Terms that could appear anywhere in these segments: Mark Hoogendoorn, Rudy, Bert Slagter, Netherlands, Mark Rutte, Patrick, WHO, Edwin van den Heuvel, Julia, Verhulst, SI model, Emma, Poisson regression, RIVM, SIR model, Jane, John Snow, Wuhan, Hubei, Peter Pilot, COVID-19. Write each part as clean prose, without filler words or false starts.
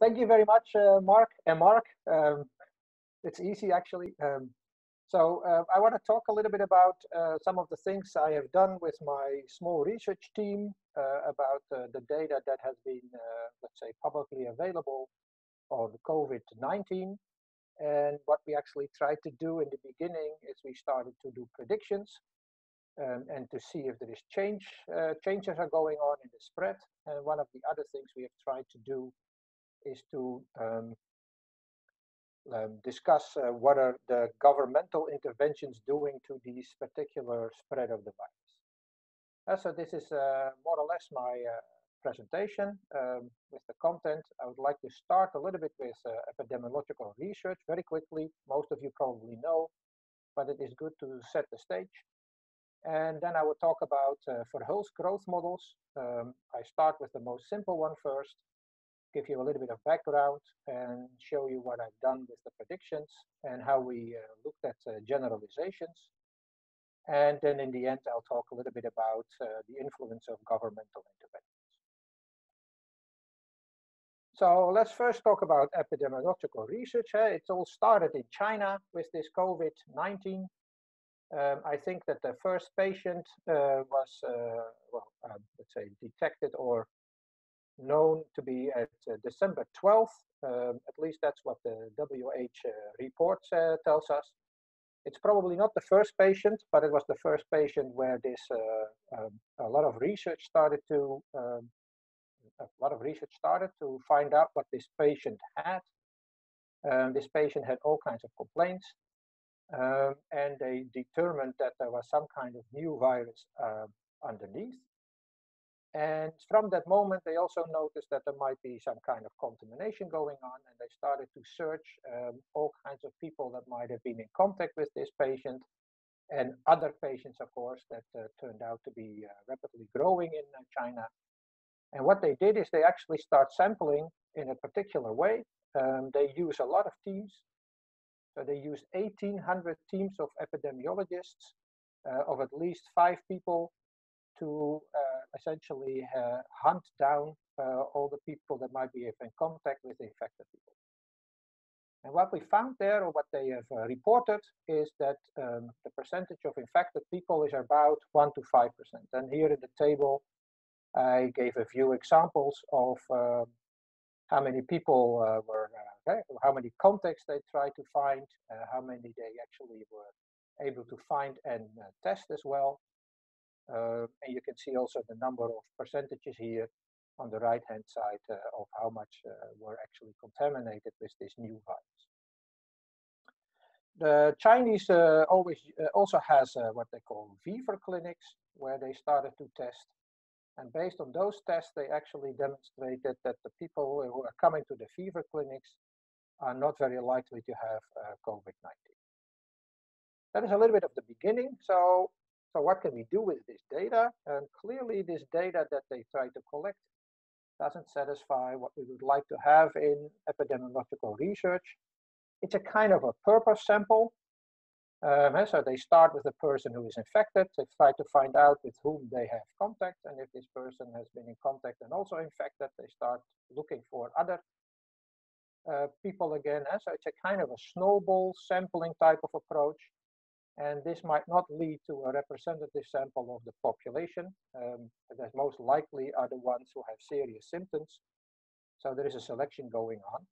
Thank you very much, Mark and Mark. It's easy, actually. So I want to talk a little bit about some of the things I have done with my small research team about the data that has been, let's say, publicly available on COVID-19. And what we actually tried to do in the beginning is we started to do predictions and to see if there is changes are going on in the spread. And one of the other things we have tried to do is to discuss what are the governmental interventions doing to these particular spread of the virus. So this is more or less my presentation with the content. I would like to start a little bit with epidemiological research very quickly. Most of you probably know, but it is good to set the stage. And then I will talk about Verhulst growth models. I start with the most simple one first, give you a little bit of background and show you what I've done with the predictions and how we looked at generalizations. And then in the end, I'll talk a little bit about the influence of governmental interventions. So let's first talk about epidemiological research. It all started in China with this COVID-19. I think that the first patient was, let's say, detected or known to be at December 12th. At least that's what the WHO report tells us. It's probably not the first patient, but it was the first patient where this a lot of research started to find out what this patient had. This patient had all kinds of complaints, and they determined that there was some kind of new virus underneath. And from that moment, they also noticed that there might be some kind of contamination going on, and they started to search all kinds of people that might have been in contact with this patient, and other patients, of course, that turned out to be rapidly growing in China. And what they did is they actually start sampling in a particular way. They use a lot of teams. So they used 1,800 teams of epidemiologists of at least 5 people to essentially hunt down all the people that might be in contact with the infected people. And what we found there, or what they have reported, is that the percentage of infected people is about 1 to 5%. And here in the table, I gave a few examples of how many people were, how many contacts they tried to find, how many they actually were able to find and test as well. And you can see also the number of percentages here on the right-hand side of how much were actually contaminated with this new virus. The Chinese also has what they call fever clinics, where they started to test. And based on those tests, they actually demonstrated that the people who are coming to the fever clinics are not very likely to have COVID-19. That is a little bit of the beginning. So what can we do with this data? And clearly, this data that they try to collect doesn't satisfy what we would like to have in epidemiological research. It's a kind of a purpose sample. So they start with the person who is infected. They try to find out with whom they have contact, and if this person has been in contact and also infected, they start looking for other people again. So it's a kind of a snowball sampling type of approach, and this might not lead to a representative sample of the population. That most likely are the ones who have serious symptoms. So there is a selection going on.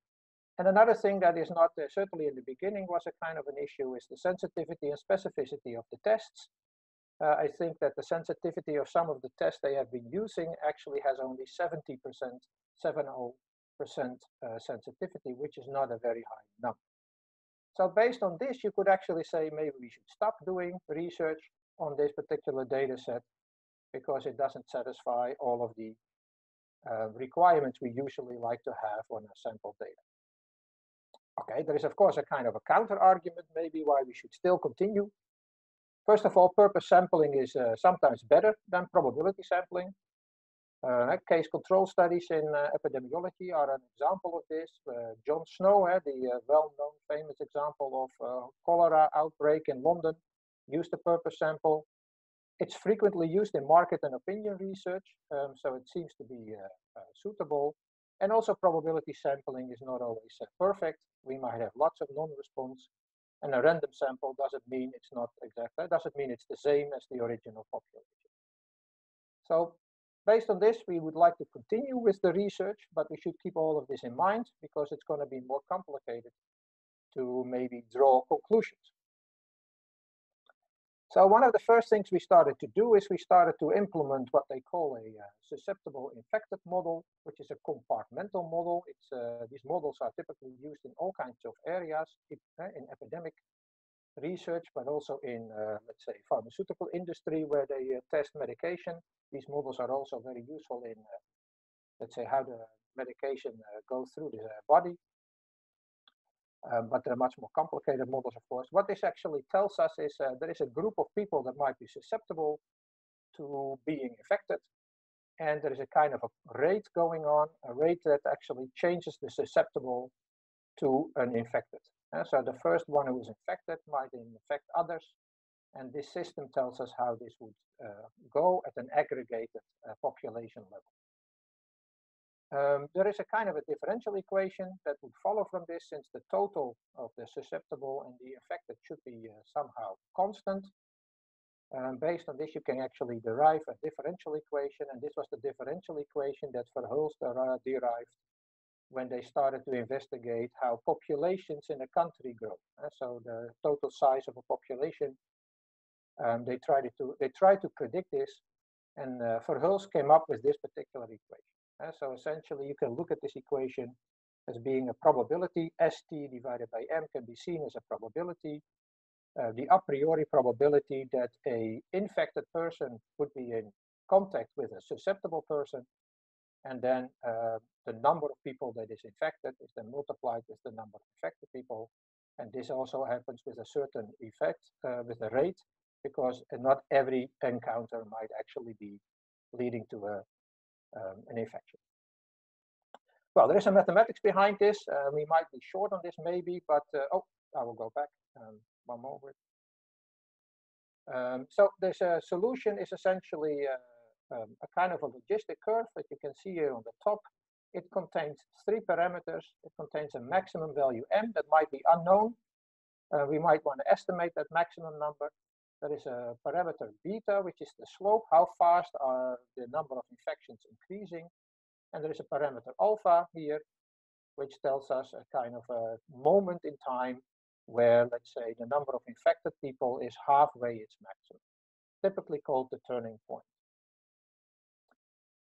And another thing that is not there, certainly in the beginning, was a kind of an issue is the sensitivity and specificity of the tests. I think that the sensitivity of some of the tests they have been using actually has only 70% sensitivity, which is not a very high number. So based on this, you could actually say maybe we should stop doing research on this particular data set because it doesn't satisfy all of the requirements we usually like to have on our sample data. Okay, there is of course a kind of a counter argument maybe why we should still continue. First of all, purpose sampling is sometimes better than probability sampling. Case control studies in epidemiology are an example of this. John Snow, the well-known famous example of cholera outbreak in London, used the purpose sample. It's frequently used in market and opinion research, so it seems to be suitable. And also probability sampling is not always perfect. We might have lots of non-response, and a random sample doesn't mean it's not exact. That doesn't mean it's the same as the original population. So based on this, we would like to continue with the research, but we should keep all of this in mind because it's going to be more complicated to maybe draw conclusions. So one of the first things we started to do is we started to implement what they call a susceptible infected model, which is a compartmental model. It's, these models are typically used in all kinds of areas, in epidemic research, but also in, let's say, pharmaceutical industry where they test medication. These models are also very useful in, let's say, how the medication goes through the body. But they're much more complicated models, of course. What this actually tells us is there is a group of people that might be susceptible to being infected. And there is a kind of a rate going on, a rate that actually changes the susceptible to an infected. So the first one who is infected might infect others. And this system tells us how this would go at an aggregated population level. There is a kind of a differential equation that would follow from this, since the total of the susceptible and the infected should be somehow constant. Based on this, you can actually derive a differential equation, and this was the differential equation that Verhulst derived when they started to investigate how populations in a country grow. So the total size of a population, they tried to predict this, and Verhulst came up with this particular equation. So essentially, you can look at this equation as being a probability. ST divided by M can be seen as a probability. The a priori probability that an infected person would be in contact with a susceptible person. And then the number of people that is infected is then multiplied with the number of infected people. And this also happens with a certain effect, with a rate, because not every encounter might actually be leading to a an infection. Well, there is some mathematics behind this. We might be short on this maybe, but I will go back one moment. So this solution is essentially a kind of a logistic curve that you can see here on the top. It contains three parameters. It contains a maximum value M that might be unknown. We might want to estimate that maximum number. There is a parameter beta, which is the slope, how fast are the number of infections increasing. And there is a parameter alpha here, which tells us a kind of a moment in time where, let's say, the number of infected people is halfway its maximum, typically called the turning point.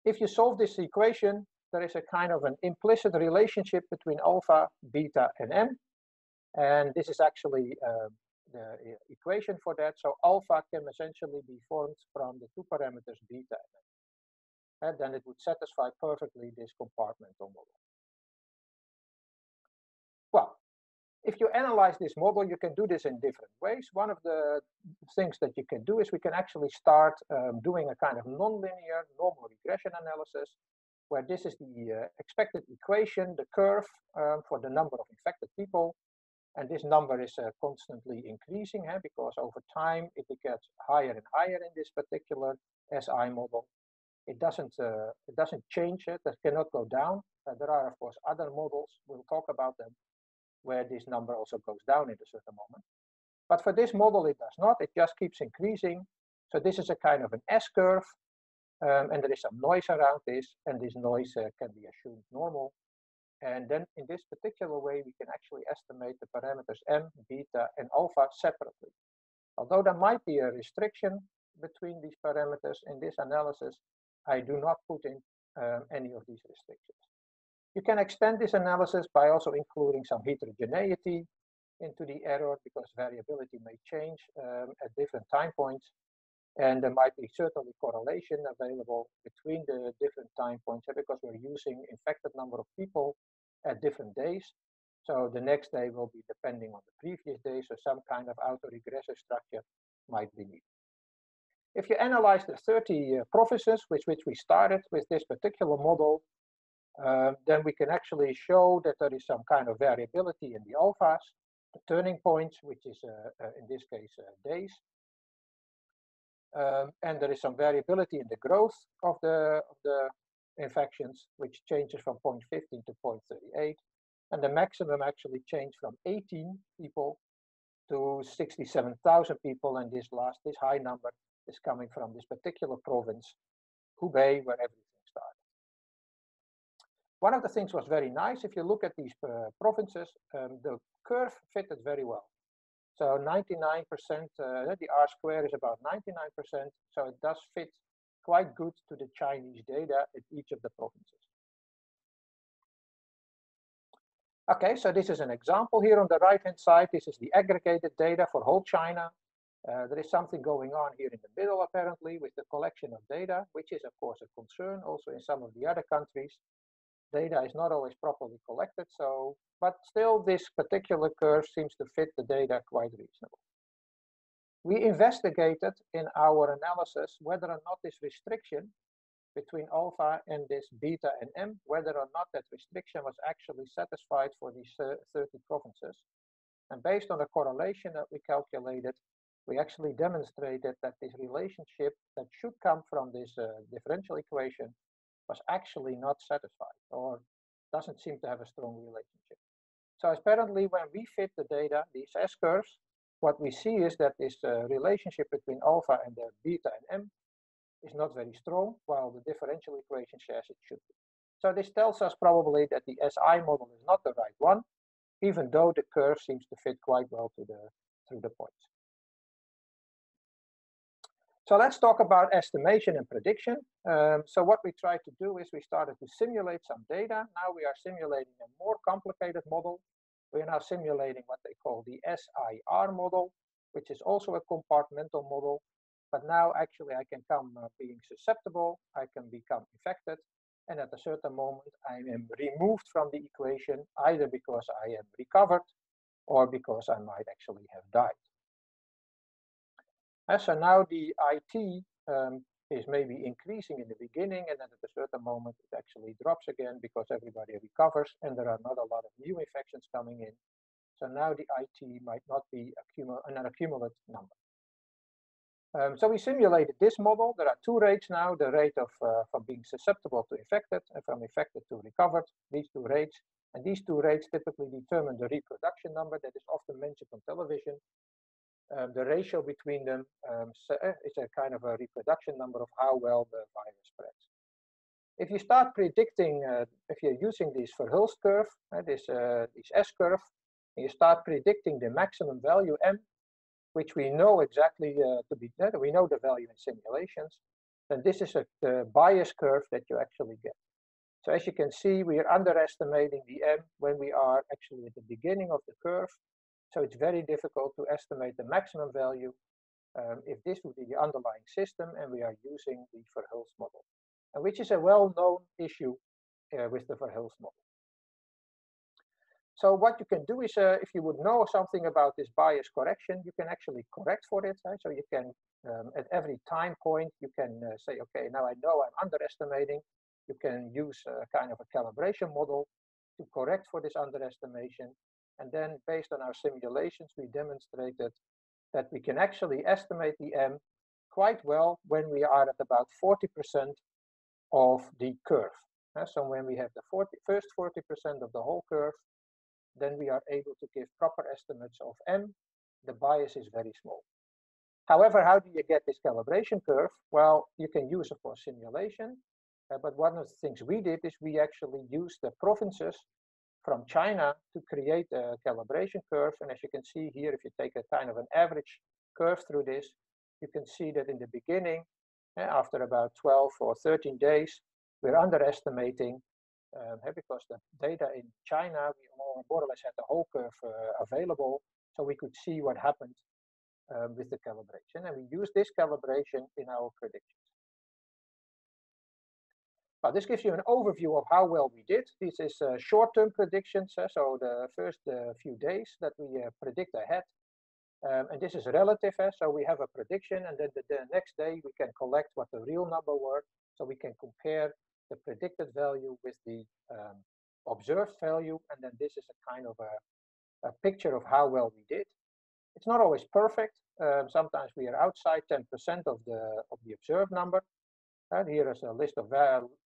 If you solve this equation, there is a kind of an implicit relationship between alpha, beta, and M. And this is actually the equation for that. So alpha can essentially be formed from the two parameters beta and then it would satisfy perfectly this compartmental model. Well, if you analyze this model, you can do this in different ways. One of the things that you can do is we can actually start doing a kind of nonlinear normal regression analysis, where this is the expected equation, the curve for the number of infected people. And this number is constantly increasing because over time it gets higher and higher in this particular SI model. It doesn't change. That cannot go down. There are, of course, other models, we'll talk about them, where this number also goes down at a certain moment. But for this model, it does not. It just keeps increasing. So this is a kind of an S-curve, and there is some noise around this, and this noise can be assumed normal. And then in this particular way, we can actually estimate the parameters M, beta, and alpha separately. Although there might be a restriction between these parameters in this analysis, I do not put in any of these restrictions. You can extend this analysis by also including some heterogeneity into the error, because variability may change at different time points. And there might be certainly correlation available between the different time points because we're using infected number of people at different days. So the next day will be depending on the previous day. So some kind of autoregressive structure might be needed. If you analyze the 30 provinces with which we started with this particular model, then we can actually show that there is some kind of variability in the alphas, the turning points, which is in this case days. And there is some variability in the growth of the infections, which changes from 0.15 to 0.38. And the maximum actually changed from 18 people to 67,000 people. And this high number is coming from this particular province, Hubei, where everything started. One of the things was very nice. If you look at these provinces, the curve fitted very well. So 99%, the R-square is about 99%. So it does fit quite good to the Chinese data at each of the provinces. Okay, so this is an example here on the right-hand side. This is the aggregated data for whole China. There is something going on here in the middle, apparently, with the collection of data, which is, of course, a concern. Also, in some of the other countries, data is not always properly collected. So, but still, this particular curve seems to fit the data quite reasonable. We investigated in our analysis whether or not this restriction between alpha and this beta and M, whether or not that restriction was actually satisfied for these 30 provinces. And based on the correlation that we calculated, we actually demonstrated that this relationship that should come from this differential equation was actually not satisfied or doesn't seem to have a strong relationship. So apparently when we fit the data, these S-curves, what we see is that this relationship between alpha and the beta and M is not very strong, while the differential equation says it should be. So this tells us probably that the SI model is not the right one, even though the curve seems to fit quite well to through the points. So let's talk about estimation and prediction. So what we tried to do is we started to simulate some data. Now we are simulating a more complicated model. We are now simulating what they call the SIR model, which is also a compartmental model. But now actually I can come being susceptible, I can become infected, and at a certain moment I am removed from the equation, either because I am recovered or because I might actually have died. And so now the IT is maybe increasing in the beginning, and then at a certain moment it actually drops again because everybody recovers and there are not a lot of new infections coming in. So now the IT might not be an accumulative number. So we simulated this model. There are two rates now, the rate of from being susceptible to infected and from infected to recovered, these two rates. And these two rates typically determine the reproduction number that is often mentioned on television. The ratio between them is a kind of a reproduction number of how well the virus spreads. If you start predicting, if you're using this Verhulst curve, this S-curve, and you start predicting the maximum value M, which we know exactly to be that we know the value in simulations, then this is the bias curve that you actually get. So as you can see, we are underestimating the M when we are actually at the beginning of the curve. So it's very difficult to estimate the maximum value if this would be the underlying system and we are using the Verhulst model, and which is a well-known issue with the Verhulst model. So what you can do is, if you would know something about this bias correction, you can actually correct for it. So you can, at every time point, you can say, okay, now I know I'm underestimating. You can use a kind of a calibration model to correct for this underestimation. And then based on our simulations, we demonstrated that we can actually estimate the M quite well when we are at about 40% of the curve. So when we have the first 40% of the whole curve, then we are able to give proper estimates of M. The bias is very small. However, how do you get this calibration curve? Well, you can use, of course, simulation. But one of the things we did is we actually used the provinces from China to create a calibration curve. And as you can see here, if you take a kind of an average curve through this, you can see that in the beginning, after about 12 or 13 days, we're underestimating. Because the data in China, we more or less had the whole curve available, so we could see what happened with the calibration. And we use this calibration in our predictions. Well, this gives you an overview of how well we did. This is short-term predictions, so the first few days that we predict ahead. And this is relative, so we have a prediction, and then the next day we can collect what the real number were, so we can compare the predicted value with the observed value, and then this is a kind of a picture of how well we did. It's not always perfect. Sometimes we are outside 10% of the observed number, And here is a list of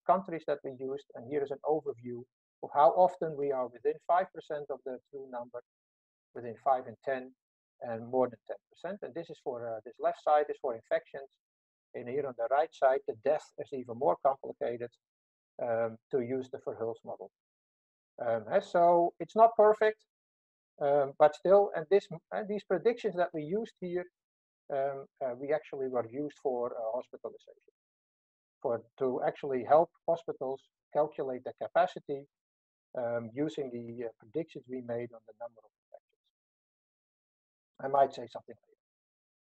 countries that we used, and here is an overview of how often we are within 5% of the true number, within 5 and 10, and more than 10%. And this is for, this left side is for infections, and here on the right side, the death is even more complicated to use the Verhulst model. So it's not perfect, but still, and these predictions that we used here, we actually were used for hospitalization, to actually help hospitals calculate their capacity using the predictions we made on the number of infections. I might say something later.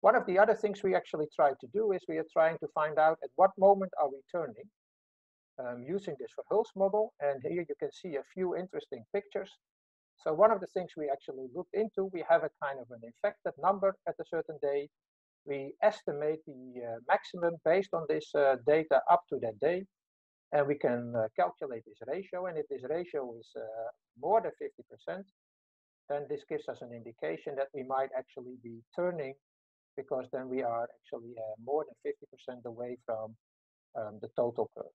One of the other things we actually try to do is we are trying to find out at what moment are we turning using this Verhulst model. And here you can see a few interesting pictures. So one of the things we actually looked into, we have a kind of an infected number at a certain day. We estimate the maximum based on this data up to that day. And we can calculate this ratio. And if this ratio is more than 50%, then this gives us an indication that we might actually be turning, because then we are actually more than 50% away from the total curve.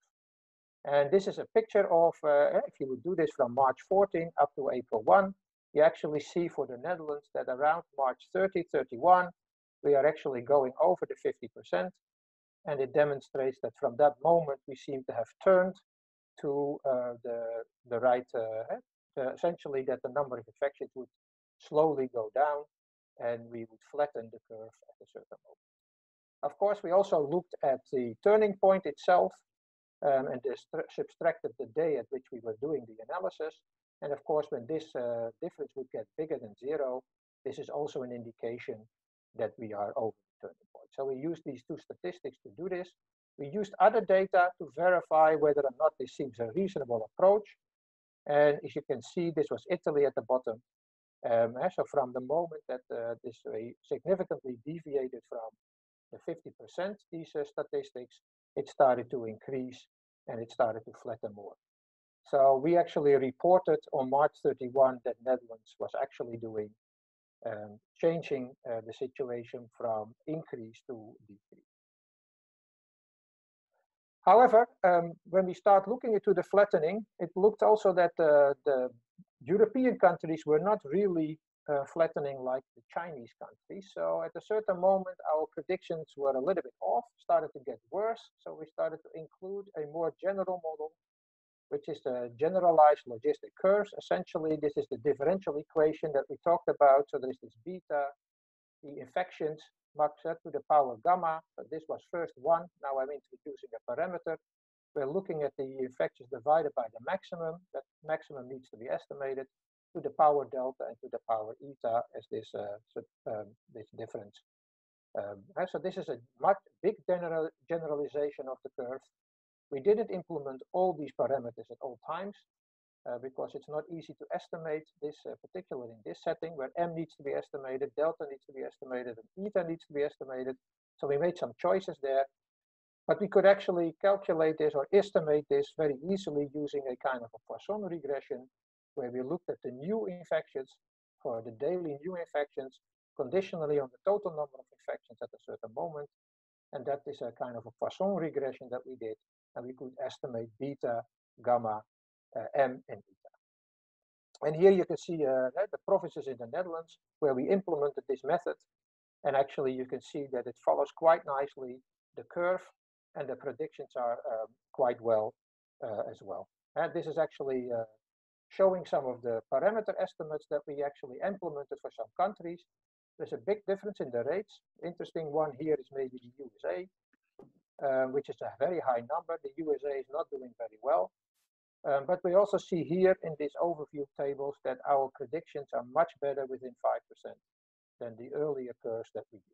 And this is a picture of, if you would do this from March 14 up to April 1, you actually see for the Netherlands that around March 30, 31, we are actually going over the 50%. And it demonstrates that from that moment, we seem to have turned to the right, essentially that the number of infections would slowly go down and we would flatten the curve at a certain moment. Of course, we also looked at the turning point itself and subtracted the day at which we were doing the analysis. And of course, when this difference would get bigger than zero, this is also an indication that we are over the turning point. So we used these two statistics to do this. We used other data to verify whether or not this seems a reasonable approach. And as you can see, this was Italy at the bottom. So from the moment that this significantly deviated from the 50%, these statistics, it started to increase and it started to flatten more. So we actually reported on March 31 that Netherlands was actually doing, changing the situation from increase to decrease. However, when we start looking into the flattening, it looked also that the European countries were not really flattening like the Chinese countries. So at a certain moment, our predictions were a little bit off, started to get worse. So we started to include a more general model, which is the generalized logistic curves. Essentially, this is the differential equation that we talked about. So there's this beta, the infections, max to the power gamma. So this was first one. Now I'm introducing a parameter. We're looking at the infections divided by the maximum. That maximum needs to be estimated to the power delta and to the power eta as this, this difference. So this is a much big generalization of the curve. We didn't implement all these parameters at all times because it's not easy to estimate this, particularly in this setting where m needs to be estimated, delta needs to be estimated, and eta needs to be estimated. So we made some choices there. But we could actually calculate this or estimate this very easily using a kind of a Poisson regression, where we looked at the new infections for the daily new infections conditionally on the total number of infections at a certain moment. And that is a kind of a Poisson regression that we did. And we could estimate beta, gamma, m, and eta. And here you can see the provinces in the Netherlands where we implemented this method. And actually you can see that it follows quite nicely the curve, and the predictions are quite well as well. And this is actually showing some of the parameter estimates that we actually implemented for some countries. There's a big difference in the rates. Interesting one here is maybe the USA, which is a very high number. The USA is not doing very well. But we also see here in these overview tables that our predictions are much better within 5% than the earlier curves that we used.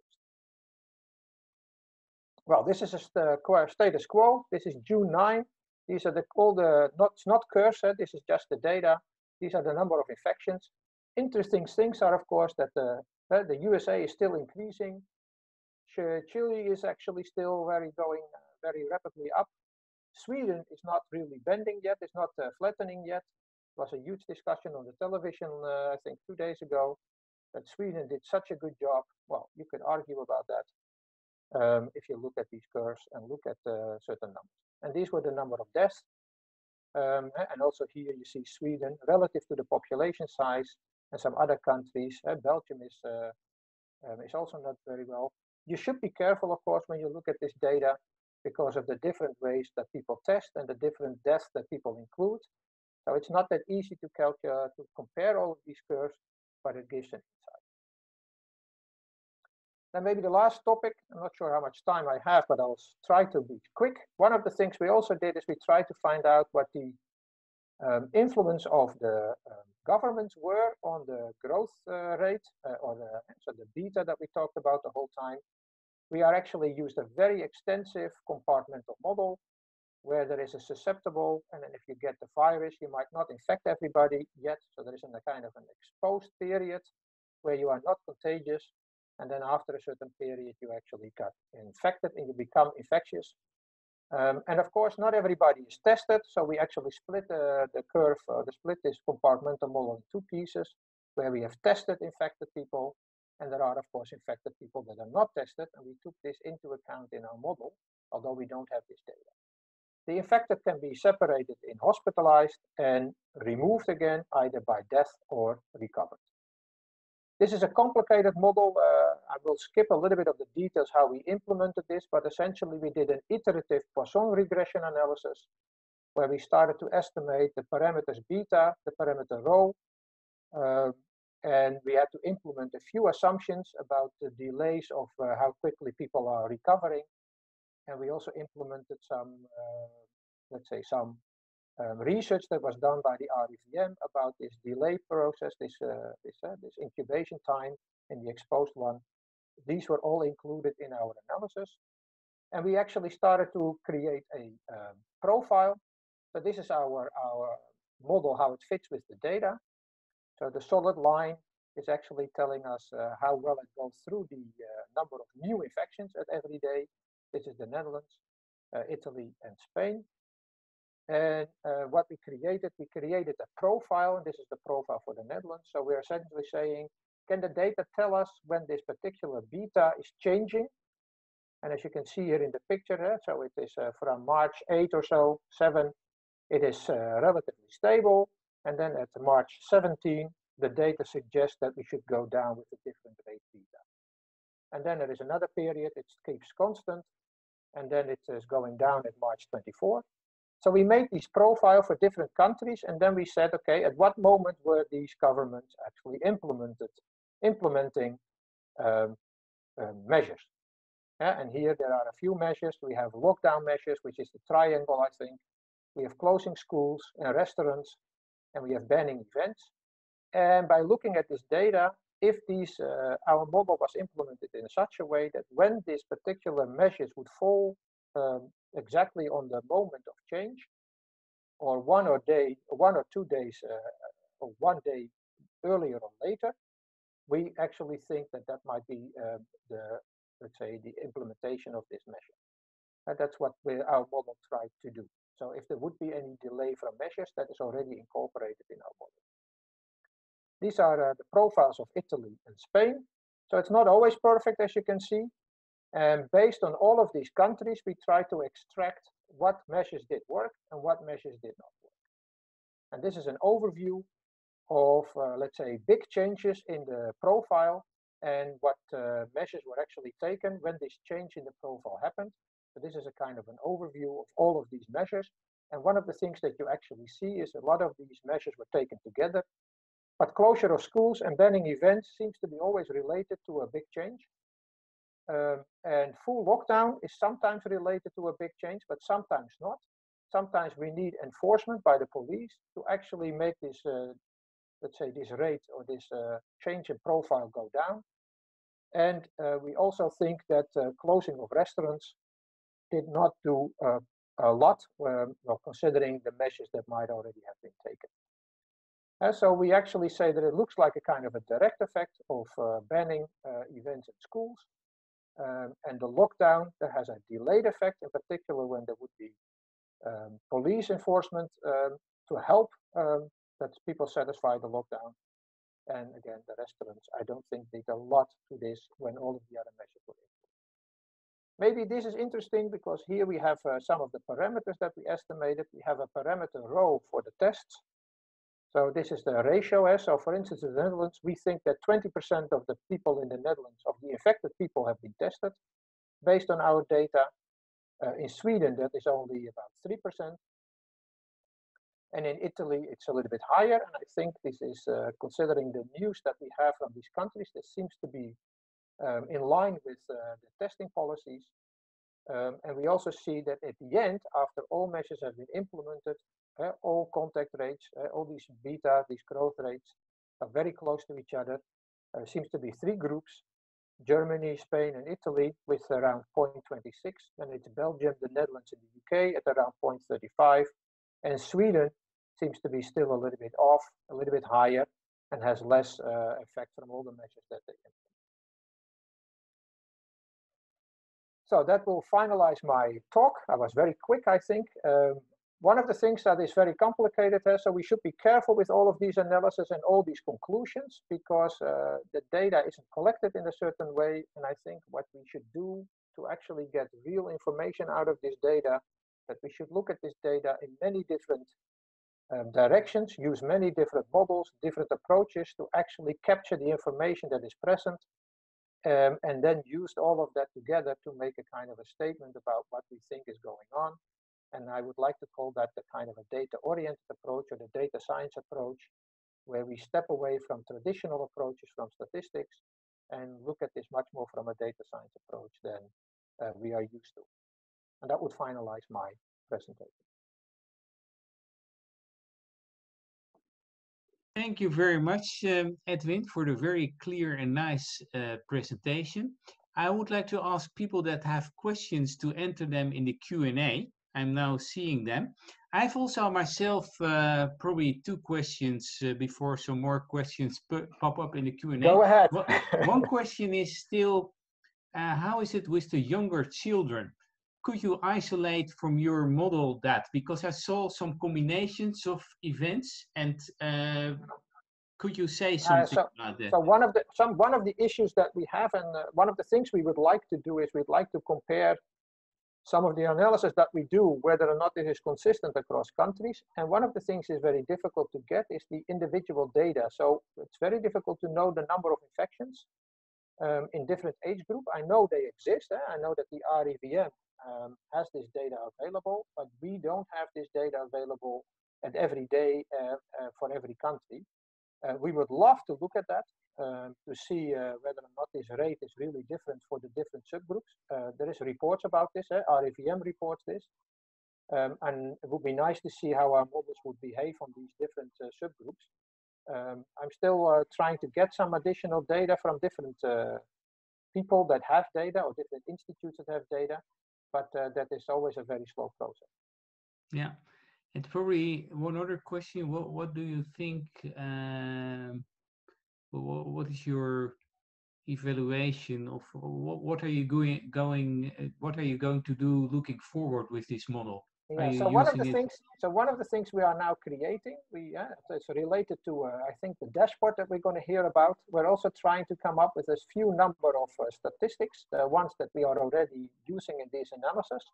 Well, this is the status quo. This is June 9. These are not curves. This is just the data. These are the number of infections. Interesting things are, of course, that the USA is still increasing. Chile is actually still going very rapidly up. Sweden is not really bending yet. It's not flattening yet. There was a huge discussion on the television, I think, 2 days ago, that Sweden did such a good job. Well, you could argue about that. if you look at these curves and look at certain numbers. And these were the number of deaths. And also here you see Sweden relative to the population size and some other countries. Belgium is also not very well. You should be careful, of course, when you look at this data because of the different ways that people test and the different deaths that people include. So it's not that easy to calculate, to compare all of these curves, but it gives an insight. Then maybe the last topic, I'm not sure how much time I have, but I'll try to be quick. One of the things we also did is we tried to find out what the influence of the governments were on the growth rate, or so the beta that we talked about the whole time. We are actually used a very extensive compartmental model, where there is a susceptible, and then if you get the virus, you might not infect everybody yet. So there isn't a kind of an exposed period where you are not contagious. And then after a certain period, you actually got infected and you become infectious. And of course, not everybody is tested. So we actually split the curve, split this compartmental model in two pieces where we have tested infected people. And there are, of course, infected people that are not tested. And we took this into account in our model, although we don't have this data. The infected can be separated in hospitalized and removed again, either by death or recovered. This is a complicated model. I will skip a little bit of the details how we implemented this, but essentially we did an iterative Poisson regression analysis where we started to estimate the parameters beta, the parameter rho, and we had to implement a few assumptions about the delays of how quickly people are recovering. And we also implemented some, let's say, some research that was done by the RIVM about this delay process, this incubation time and the exposed one. These were all included in our analysis. And we actually started to create a profile. So this is our model, how it fits with the data. So the solid line is actually telling us how well it goes through the number of new infections at every day. This is the Netherlands, Italy, and Spain. And what we created a profile, and this is the profile for the Netherlands. So we're essentially saying, can the data tell us when this particular beta is changing? And as you can see here in the picture, so it is from March 8 or so, 7, it is relatively stable. And then at March 17, the data suggests that we should go down with a different rate beta. And then there is another period, it keeps constant. And then it is going down at March 24. So we made these profiles for different countries. And then we said, okay, at what moment were these governments actually implementing measures? Yeah, and here there are a few measures. We have lockdown measures, which is the triangle, I think. We have closing schools and restaurants, and we have banning events. And by looking at this data, if these, our model was implemented in such a way that when these particular measures would fall exactly on the moment of change, or 1 or 2 days, or 1 day earlier or later, we actually think that that might be let's say, the implementation of this measure. And that's what our model tried to do. So if there would be any delay from measures, that is already incorporated in our model. These are the profiles of Italy and Spain. So it's not always perfect, as you can see. And based on all of these countries, we try to extract what measures did work and what measures did not work. And this is an overview of, let's say, big changes in the profile and what measures were actually taken when this change in the profile happened. So this is a kind of an overview of all of these measures. And one of the things that you actually see is a lot of these measures were taken together. But closure of schools and banning events seems to be always related to a big change. And full lockdown is sometimes related to a big change, but sometimes not. Sometimes we need enforcement by the police to actually make this, let's say, this rate or this change in profile go down. And we also think that closing of restaurants did not do a lot, well, considering the measures that might already have been taken. So we actually say that it looks like a kind of a direct effect of banning events in schools. And the lockdown that has a delayed effect, in particular when there would be police enforcement to help that people satisfy the lockdown. And again, the restaurants, I don't think did a lot to this when all of the other measures were in. Maybe this is interesting because here we have some of the parameters that we estimated. We have a parameter row for the tests. So this is the ratio. So for instance, in the Netherlands, we think that 20% of the people in the Netherlands, of the affected people, have been tested based on our data. In Sweden, that is only about 3%. And in Italy, it's a little bit higher. And I think this is, considering the news that we have from these countries, this seems to be in line with the testing policies. And we also see that at the end, after all measures have been implemented, all contact rates, all these beta, these growth rates are very close to each other. Seems to be three groups: Germany, Spain, and Italy with around 0.26. Then it's Belgium, the Netherlands, and the UK at around 0.35. And Sweden seems to be still a little bit off, a little bit higher, and has less effect from all the measures that they implement. So that will finalize my talk. I was very quick, I think. One of the things that is very complicated, so we should be careful with all of these analyses and all these conclusions, because the data isn't collected in a certain way. And I think what we should do to actually get real information out of this data, that we should look at this data in many different directions, use many different models, different approaches to actually capture the information that is present, and then use all of that together to make a kind of a statement about what we think is going on. And I would like to call that the kind of a data-oriented approach, or the data science approach, where we step away from traditional approaches, from statistics, and look at this much more from a data science approach than we are used to. And that would finalize my presentation. Thank you very much, Edwin, for the very clear and nice presentation. I would like to ask people that have questions to enter them in the Q&A. I'm now seeing them. I've also myself probably two questions before some more questions pop up in the Q&A. Go ahead. One question is still, how is it with the younger children? Could you isolate from your model that? Because I saw some combinations of events, and could you say something about that? So one of the issues that we have, and one of the things we would like to do is we'd like to compare some of the analysis that we do, whether or not it is consistent across countries. And one of the things is very difficult to get is the individual data. So it's very difficult to know the number of infections in different age groups. I know they exist. I know that the RIVM has this data available, but we don't have this data available at every day for every country. We would love to look at that to see whether or not this rate is really different for the different subgroups. There is reports about this, RIVM reports this, and it would be nice to see how our models would behave on these different subgroups. I'm still trying to get some additional data from different people that have data, or different institutes that have data. But that is always a very slow process. Yeah, and probably one other question: what do you think? What is your evaluation of what are you going to do looking forward with this model? Yeah, so one of the things we are now creating, it's related to I think the dashboard that we're going to hear about. We're also trying to come up with a few number of statistics, the ones that we are already using in these analysis.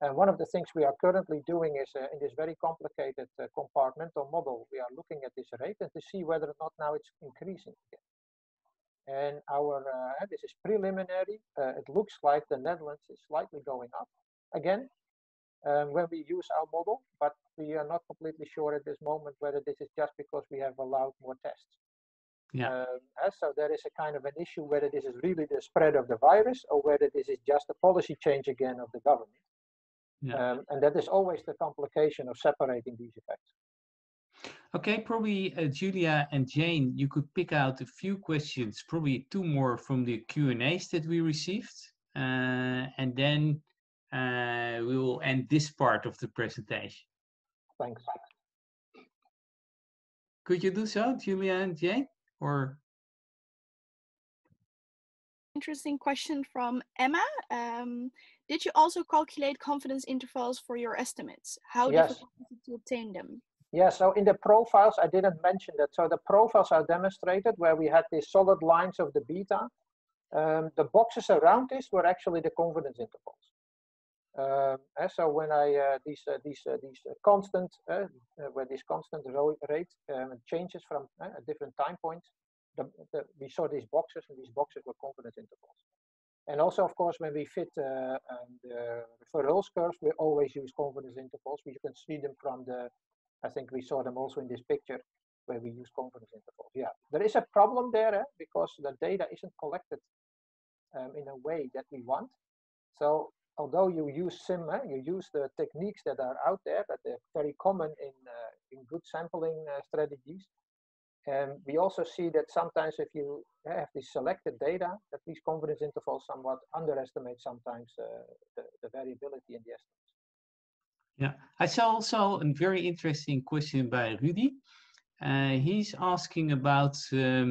And one of the things we are currently doing is in this very complicated compartmental model, we are looking at this rate and to see whether or not now it's increasing again. And our this is preliminary. It looks like the Netherlands is slightly going up again when we use our model, but we are not completely sure at this moment whether this is just because we have allowed more tests. Yeah. So there is a kind of an issue whether this is really the spread of the virus or whether this is just a policy change again of the government. Yeah. And that is always the complication of separating these effects. Okay, probably Julia and Jane, you could pick out a few questions, probably two more from the Q&As that we received, and then we will end this part of the presentation. Thanks. Could you do so, Julia and Jane? Or interesting question from Emma. Did you also calculate confidence intervals for your estimates? How difficult is it to obtain them? Yeah, so in the profiles, I didn't mention that. So the profiles are demonstrated where we had these solid lines of the beta. The boxes around this were actually the confidence intervals. So when I these constant rate changes from a different time point, we saw these boxes, and these boxes were confidence intervals. And also, of course, when we fit the Verhulst curves, we always use confidence intervals. We can see them from the, I think we saw them also in this picture where we use confidence intervals. Yeah, there is a problem there because the data isn't collected in a way that we want. So although you use you use the techniques that are out there, that are very common in good sampling strategies. And we also see that sometimes if you have this selected data, that these confidence intervals somewhat underestimate sometimes the variability in the estimates. Yeah, I saw also a very interesting question by Rudy. He's asking about the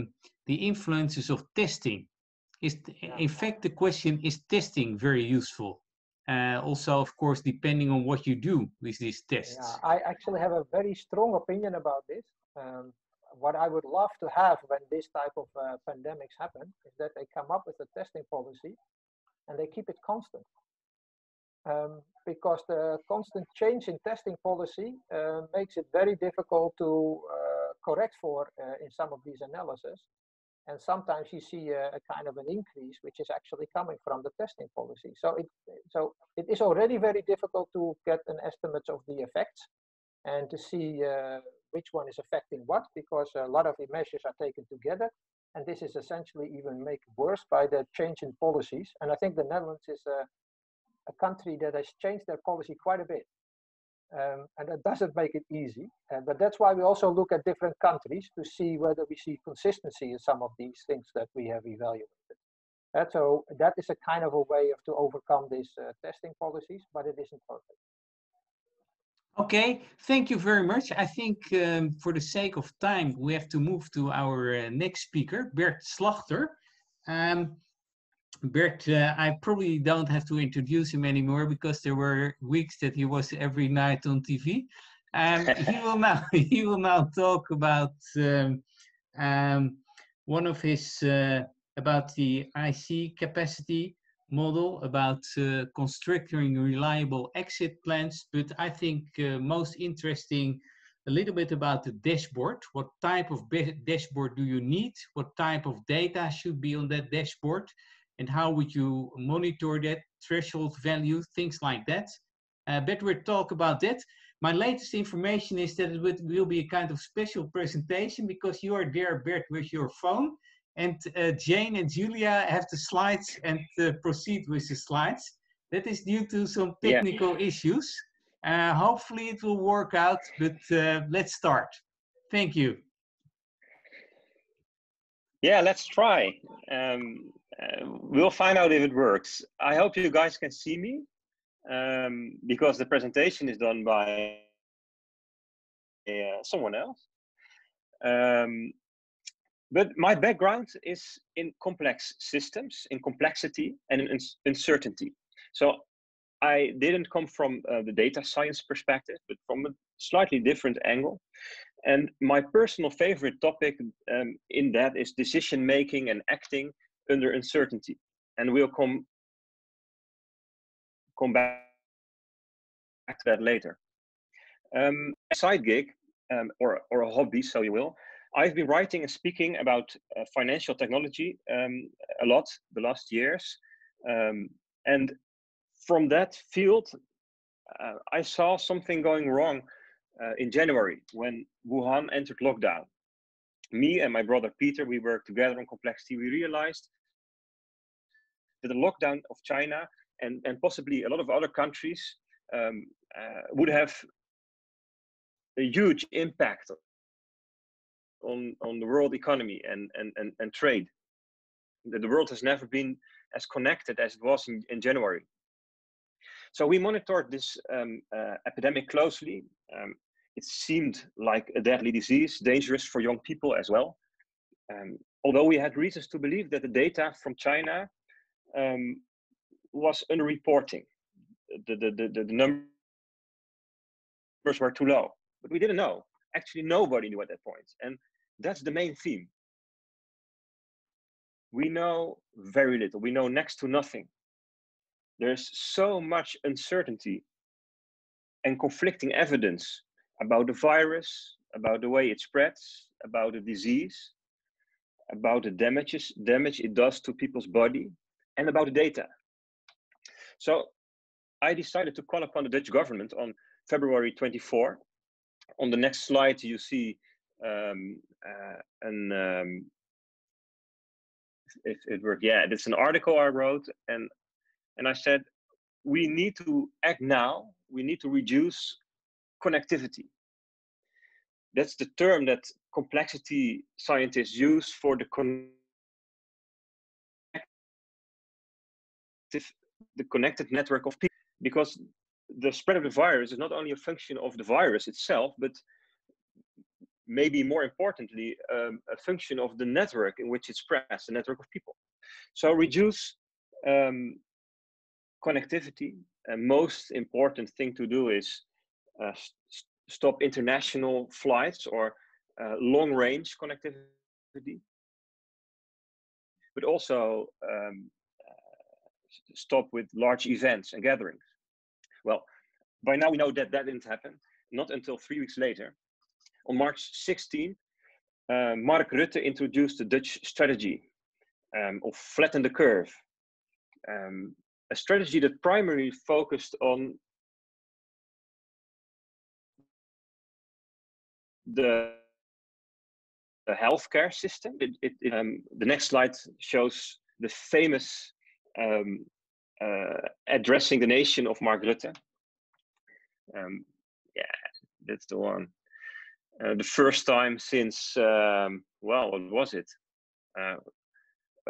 influences of testing. In fact, the question is testing very useful? Also, of course, depending on what you do with these tests. Yeah, I actually have a very strong opinion about this. What I would love to have when this type of pandemics happen is that they come up with a testing policy and they keep it constant. Because the constant change in testing policy makes it very difficult to correct for in some of these analyses. And sometimes you see a kind of an increase which is actually coming from the testing policy. So it is already very difficult to get an estimate of the effects and to see which one is affecting what, because a lot of the measures are taken together, and this is essentially even made worse by the change in policies. And I think the Netherlands is a country that has changed their policy quite a bit, and that doesn't make it easy. But that's why we also look at different countries to see whether we see consistency in some of these things that we have evaluated. So that is a kind of a way of to overcome these testing policies, but it isn't perfect. Okay, thank you very much. I think for the sake of time, we have to move to our next speaker, Bert Slagter. Bert, I probably don't have to introduce him anymore because there were weeks that he was every night on TV. He will now talk about one of his about the IC capacity model, about constructing reliable exit plans, but I think most interesting a little bit about the dashboard. What type of dashboard do you need? What type of data should be on that dashboard? And how would you monitor that, threshold value, things like that. But we'll talk about that. My latest information is that it will be a kind of special presentation because you are there, Bert, with your phone. And Jane and Julia have the slides and proceed with the slides. That is due to some technical issues. Hopefully it will work out, but let's start. Thank you. Yeah, let's try. We'll find out if it works. I hope you guys can see me because the presentation is done by someone else. But my background is in complex systems, in complexity and in uncertainty. So I didn't come from the data science perspective, but from a slightly different angle. And my personal favorite topic in that is decision making and acting under uncertainty. And we'll come back to that later. A side gig or a hobby, so you will. I've been writing and speaking about financial technology a lot the last years. And from that field, I saw something going wrong in January when Wuhan entered lockdown. Me and my brother Peter, we worked together on complexity. We realized that the lockdown of China and possibly a lot of other countries would have a huge impact on the world economy and trade. The world has never been as connected as it was in January. So we monitored this epidemic closely. It seemed like a deadly disease, dangerous for young people as well. Although we had reasons to believe that the data from China was underreporting. The numbers were too low, but we didn't know. Actually, nobody knew at that point, and that's the main theme. we know very little. We know next to nothing. There's so much uncertainty and conflicting evidence about the virus, about the way it spreads, about the disease, about the damage it does to people's body, and about the data. So I decided to call upon the Dutch government on February 24. On the next slide, you see if it worked, yeah, it's an article I wrote, and I said, we need to act now. We need to reduce connectivity. That's the term that complexity scientists use for the connected network of people, because the spread of the virus is not only a function of the virus itself, but maybe more importantly, a function of the network in which it spreads, the network of people. So reduce connectivity, and most important thing to do is stop international flights or long range connectivity, but also stop with large events and gatherings. Well, by now we know that that didn't happen, not until 3 weeks later. On March 16, Mark Rutte introduced the Dutch strategy of flatten the curve, a strategy that primarily focused on the healthcare system. The next slide shows the famous addressing the nation of Mark Rutte. Yeah, that's the one. The first time since, well, what was it? A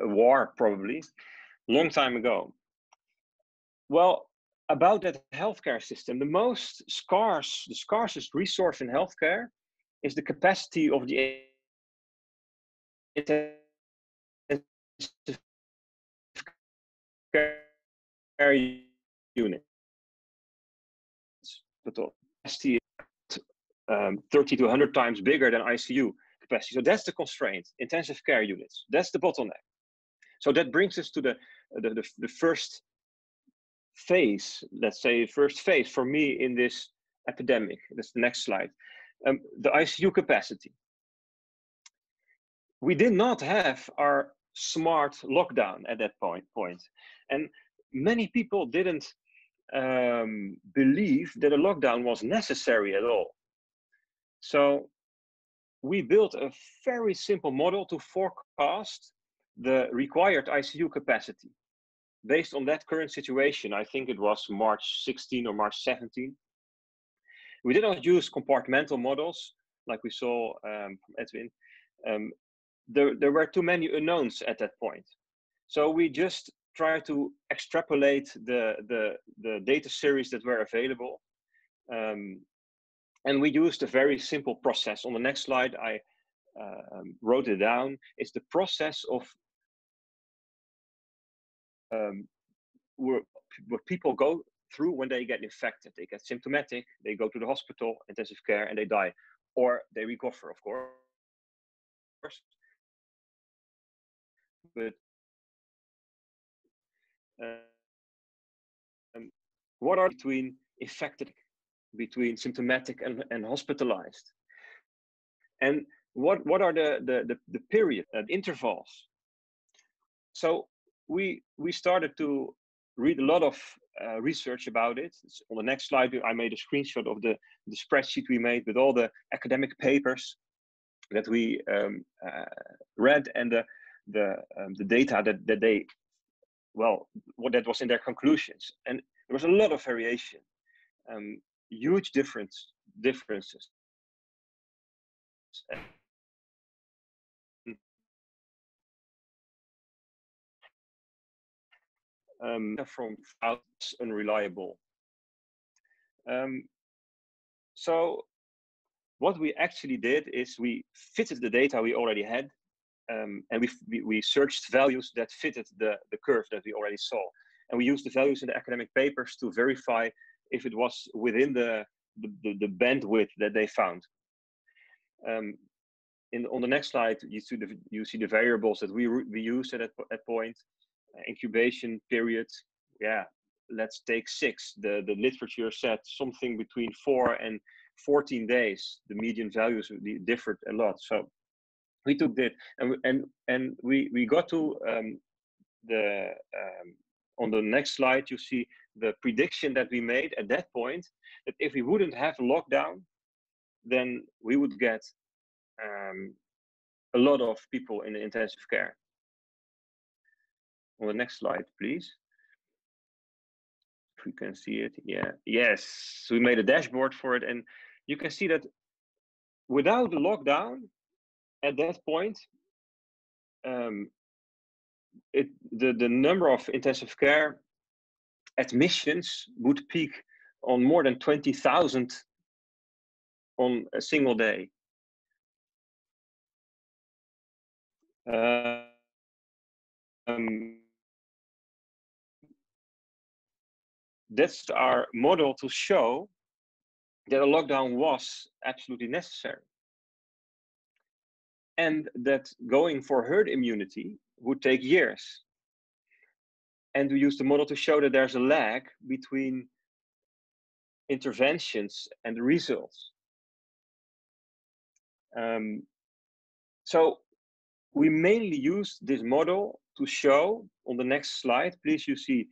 war, probably, long time ago. Well, about that healthcare system, the scarcest resource in healthcare is the capacity of the intensive care unit. The capacity is 30 to 100 times bigger than ICU capacity. So that's the constraint, intensive care units. That's the bottleneck. So that brings us to the first phase, let's say first phase for me in this epidemic. That's the next slide. The ICU capacity. We did not have our smart lockdown at that point. And many people didn't believe that a lockdown was necessary at all. So we built a very simple model to forecast the required ICU capacity. Based on that current situation, I think it was March 16 or March 17. We did not use compartmental models like we saw from Edwin. There were too many unknowns at that point. So we just tried to extrapolate the data series that were available. And we used a very simple process. On the next slide, I wrote it down. It's the process of what people go through when they get infected. They get symptomatic, they go to the hospital, intensive care, and they die. Or they recover, of course. But what are between infected, between symptomatic and hospitalized? And what are the period, the intervals? So we started to read a lot of research about it. It's on the next slide, I made a screenshot of the spreadsheet we made with all the academic papers that we read, and the data that they, well, what that was in their conclusions. And there was a lot of variation, huge differences. From out unreliable. So what we actually did is we fitted the data we already had, and we searched values that fitted the curve that we already saw. And we used the values in the academic papers to verify if it was within the bandwidth that they found. on the next slide, you see the variables that we use at that point. Incubation period, yeah, let's take 6. The literature said something between 4 and 14 days. The median values differed a lot. So we took that and we got to on the next slide, you see the prediction that we made at that point, that if we wouldn't have lockdown, then we would get a lot of people in the intensive care. On the next slide, please. If we can see it, yeah, yes. So we made a dashboard for it, and you can see that without the lockdown, at that point, the number of intensive care admissions would peak on more than 20,000 on a single day. That's our model to show that a lockdown was absolutely necessary, and that going for herd immunity would take years. And we use the model to show that there's a lag between interventions and the results. So we mainly use this model to show, on the next slide, please, you see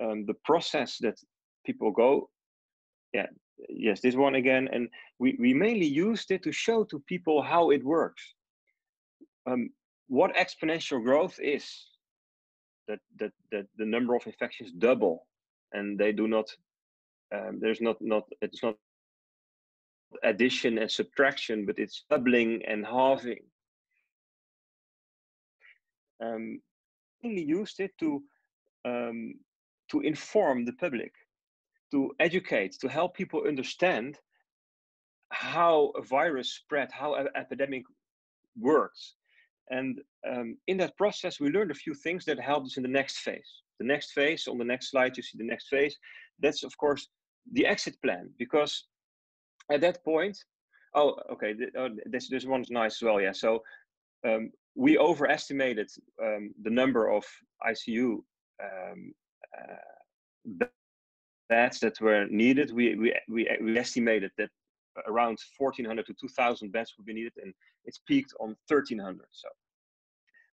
the process that people go. Yeah, yes, this one again. And we mainly used it to show to people how it works. What exponential growth is, that the number of infections double, and they do not, there's not, it's not addition and subtraction, but it's doubling and halving. Mainly used it to inform the public, to educate, to help people understand how a virus spread, how an epidemic works. And in that process, we learned a few things that helped us in the next phase. The next phase, on the next slide, you see the next phase. That's, of course, the exit plan, because at that point, oh, okay, this one's nice as well, yeah. So we overestimated the number of ICU beds that were needed. We estimated that around 1,400 to 2,000 beds would be needed, and it's peaked on 1,300. So,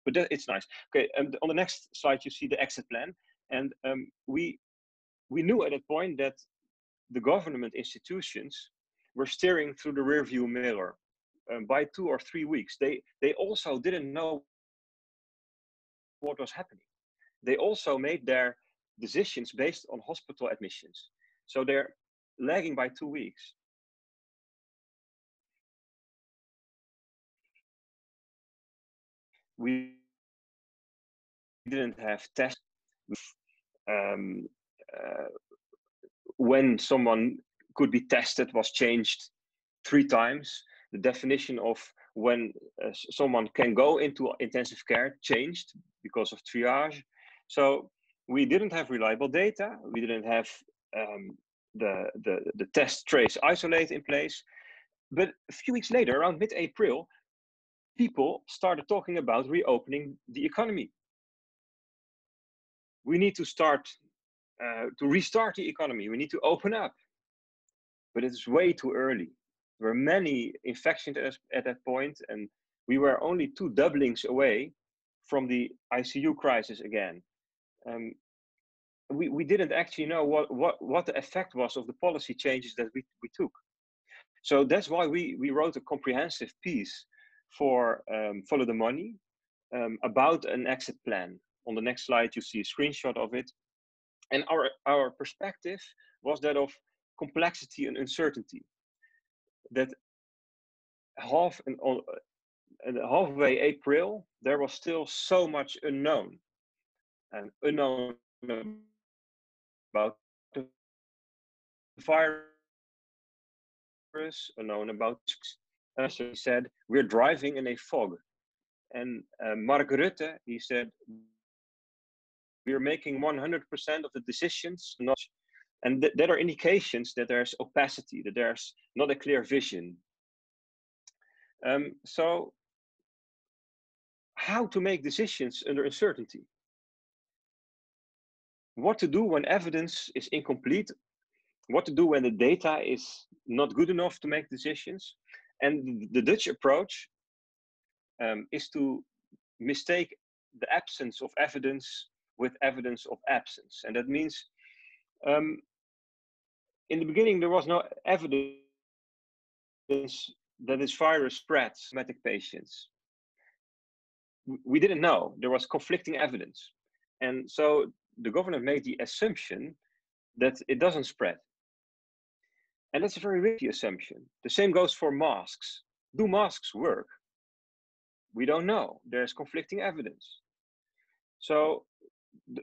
but that, it's nice. Okay, and on the next slide you see the exit plan, and we knew at that point that the government institutions were staring through the rearview mirror by 2 or 3 weeks. They also didn't know what was happening. They also made their decisions based on hospital admissions, so they're lagging by 2 weeks. We didn't have tests. When someone could be tested was changed 3 times. The definition of when someone can go into intensive care changed because of triage. So we didn't have reliable data. We didn't have the test, trace, isolate in place. But a few weeks later, around mid-April, people started talking about reopening the economy. We need to start to restart the economy. We need to open up, but it's way too early. There were many infections at that point, and we were only 2 doublings away from the ICU crisis again. We didn't actually know what the effect was of the policy changes that we took. So that's why we wrote a comprehensive piece for Follow the Money about an exit plan. On the next slide, you see a screenshot of it. And our perspective was that of complexity and uncertainty. That halfway April, there was still so much unknown. And unknown about the virus, unknown about... As he said, we're driving in a fog. And Mark Rutte, he said, we're making 100% of the decisions, not, and that are indications that there's opacity, that there's not a clear vision. So how to make decisions under uncertainty, what to do when evidence is incomplete, what to do when the data is not good enough to make decisions. And the Dutch approach is to mistake the absence of evidence with evidence of absence. And that means in the beginning, there was no evidence that this virus spreads in asthmatic patients. We didn't know. There was conflicting evidence. And so the government made the assumption that it doesn't spread. And that's a very risky assumption. The same goes for masks. Do masks work? We don't know. There's conflicting evidence. So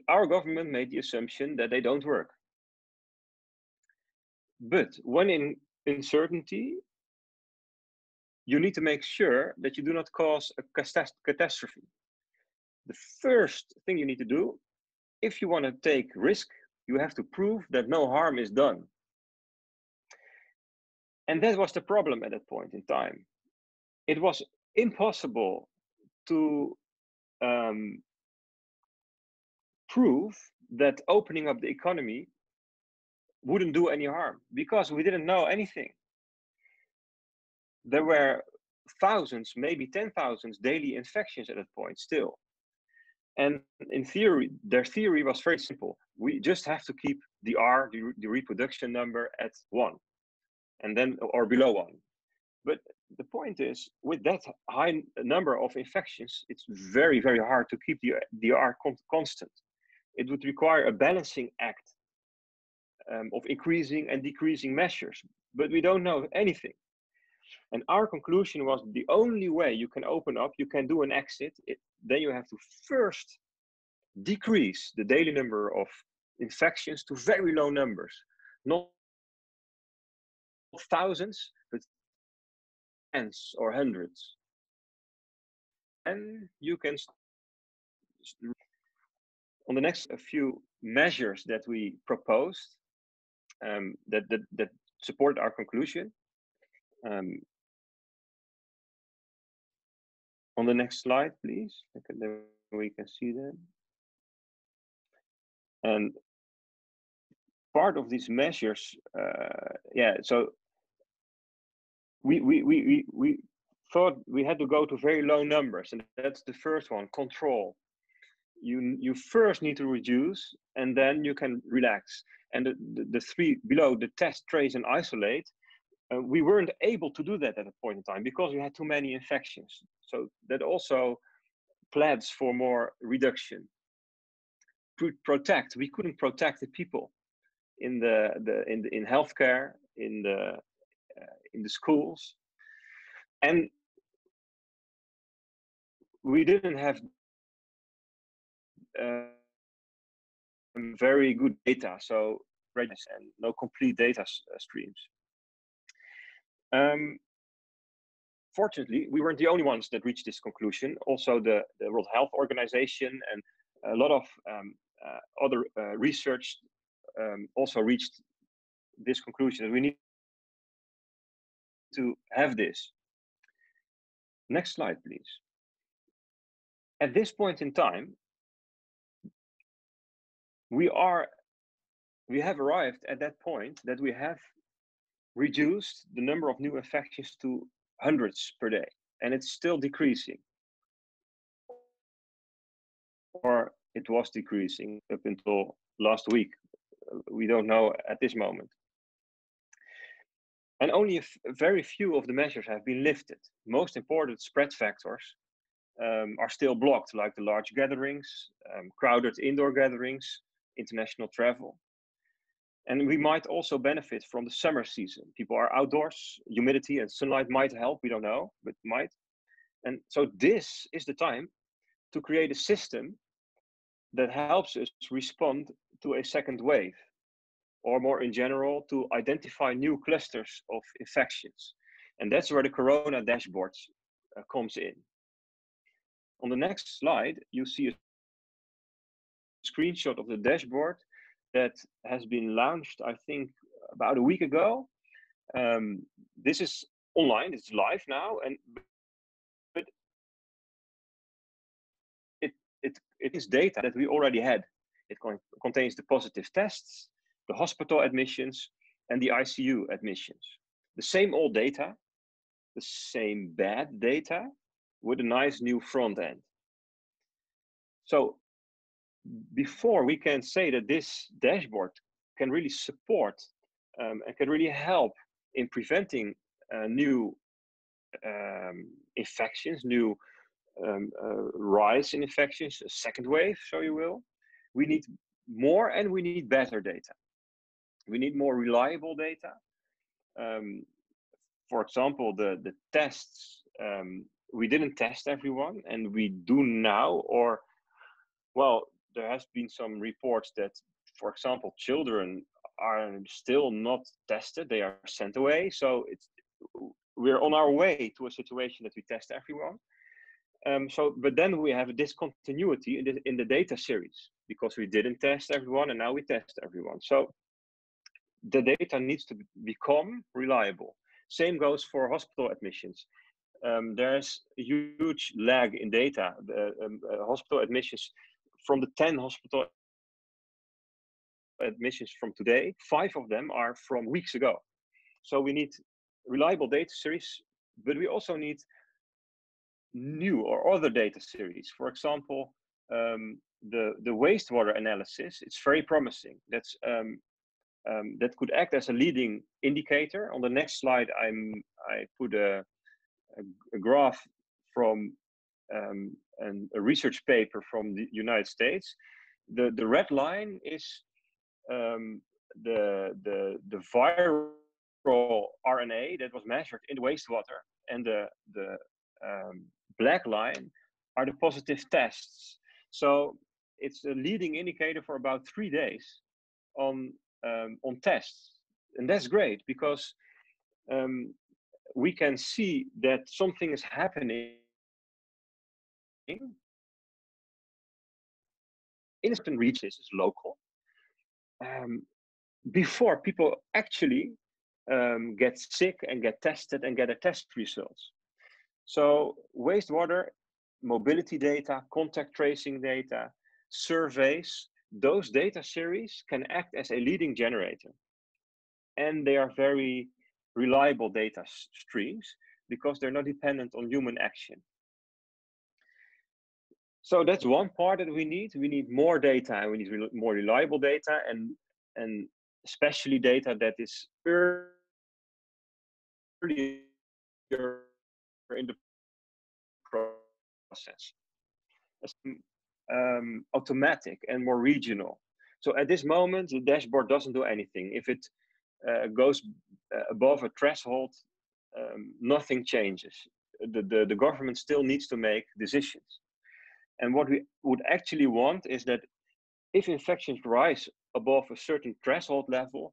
our government made the assumption that they don't work. But when in uncertainty, you need to make sure that you do not cause a catastrophe. The first thing you need to do, if you want to take risk, you have to prove that no harm is done. And that was the problem at that point in time. It was impossible to prove that opening up the economy wouldn't do any harm, because we didn't know anything. There were thousands, maybe 10,000 daily infections at that point still. And in theory, their theory was very simple. We just have to keep the R, the reproduction number, at 1, and then or below 1. But the point is, with that high number of infections, it's very, very hard to keep the R constant. It would require a balancing act of increasing and decreasing measures, but we don't know anything. And our conclusion was, the only way you can open up, you can do an exit, then you have to first decrease the daily number of infections to very low numbers, not thousands, but tens or hundreds. And you can, on the next few measures that we proposed, that support our conclusion. On the next slide, please. Okay, then we can see them. And part of these measures, so we thought we had to go to very low numbers, and that's the first one, control. You first need to reduce, and then you can relax. And the three below, the test, trace, and isolate, we weren't able to do that at a point in time because we had too many infections. So that also plans for more reduction. Protect. We couldn't protect the people in healthcare, in the schools, and we didn't have very good data. So and no complete data streams. Fortunately, we weren't the only ones that reached this conclusion. Also, the World Health Organization and a lot of other research also reached this conclusion, that we need to have this. Next slide, please. At this point in time, we have arrived at that point that we have reduced the number of new infections to hundreds per day, and it's still decreasing, or it was decreasing up until last week. We don't know at this moment. And only very few of the measures have been lifted. Most important spread factors are still blocked, like the large gatherings, crowded indoor gatherings, international travel. And we might also benefit from the summer season. People are outdoors, humidity and sunlight might help, we don't know, but might. And so this is the time to create a system that helps us respond to a second wave, or more in general, to identify new clusters of infections. And that's where the Corona dashboard comes in. On the next slide, you see a screenshot of the dashboard that has been launched, I think, about a week ago. This is online, it's live now, but it is data that we already had. It contains the positive tests, the hospital admissions, and the ICU admissions. The same old data, the same bad data, with a nice new front end. So before we can say that this dashboard can really support and can really help in preventing new infections, new rise in infections, a second wave, so you will, we need more and we need better data. We need more reliable data. For example, the tests, we didn't test everyone, and we do now, or, well, there has been some reports that, for example, children are still not tested, they are sent away. So we're on our way to a situation that we test everyone. But then we have a discontinuity in the data series, because we didn't test everyone and now we test everyone. So the data needs to become reliable. Same goes for hospital admissions. There's a huge lag in data. The hospital admissions, from the 10 hospital admissions from today, 5 of them are from weeks ago. So we need reliable data series, but we also need new or other data series. For example, the wastewater analysis, it's very promising. That's that could act as a leading indicator. On the next slide, I put a graph from a research paper from the United States. The red line is the viral RNA that was measured in the wastewater, and the black line are the positive tests. So it's a leading indicator for about 3 days on tests, and that's great, because we can see that something is happening instant reaches is local before people actually get sick and get tested and get a test results. So wastewater, mobility data, contact tracing data, surveys, those data series can act as a leading generator. And they are very reliable data streams, because they're not dependent on human action. So that's one part that we need. We need more data, and we need more reliable data, and especially data that is earlier in the process, automatic and more regional. So at this moment, the dashboard doesn't do anything. If it goes above a threshold, nothing changes. The government still needs to make decisions. And what we would actually want is that if infections rise above a certain threshold level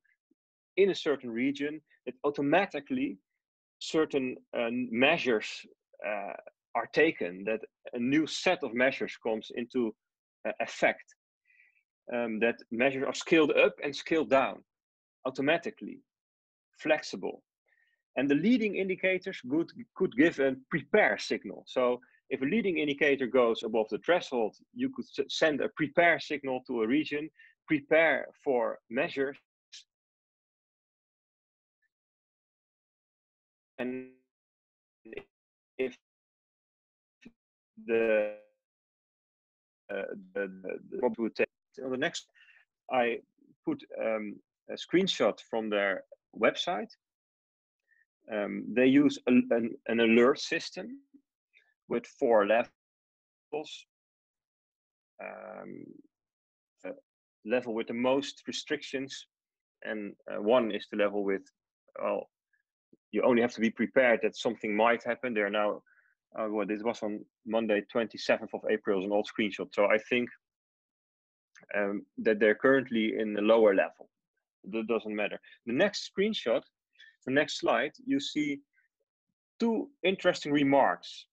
in a certain region, that automatically certain measures are taken, that a new set of measures comes into effect, that measures are scaled up and scaled down automatically, flexible. And the leading indicators could give a prepare signal. So if a leading indicator goes above the threshold, you could send a prepare signal to a region, prepare for measures, and if the would take on the next, I put a screenshot from their website. They use an alert system with 4 levels. A level with the most restrictions, and 1 is the level with, well, you only have to be prepared that something might happen. They are now, well, this was on Monday, 27th of April, is an old screenshot. So I think that they're currently in the lower level. That doesn't matter. The next screenshot, the next slide, you see 2 interesting remarks.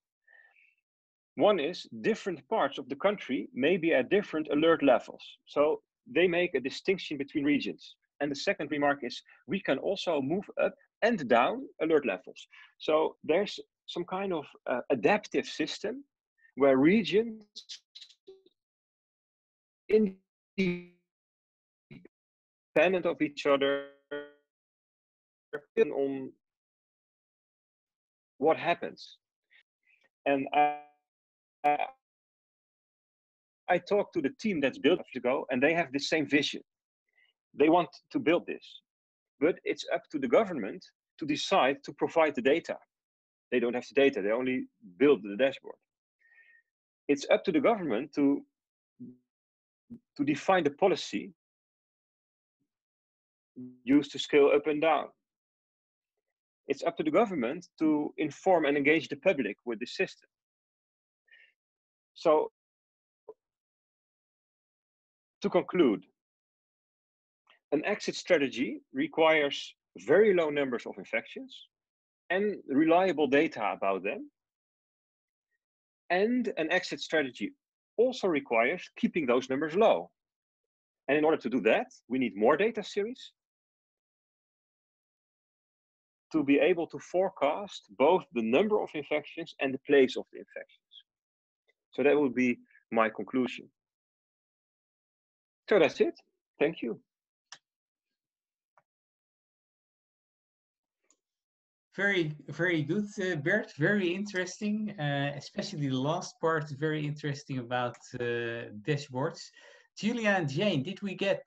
One is different parts of the country may be at different alert levels. So they make a distinction between regions. And the second remark is we can also move up and down alert levels. So there's some kind of adaptive system where regions independent of each other on what happens. And I talked to the team that's built ago, and they have the same vision. They want to build this, but it's up to the government to decide to provide the data. They don't have the data, they only build the dashboard. It's up to the government to define the policy used to scale up and down. It's up to the government to inform and engage the public with the system. So, to conclude, an exit strategy requires very low numbers of infections and reliable data about them. And an exit strategy also requires keeping those numbers low. And in order to do that, we need more data series to be able to forecast both the number of infections and the place of the infections. So that would be my conclusion. So that's it. Thank you. Very, very good, Bert. Very interesting, especially the last part, very interesting about dashboards. Julia and Jane, did we get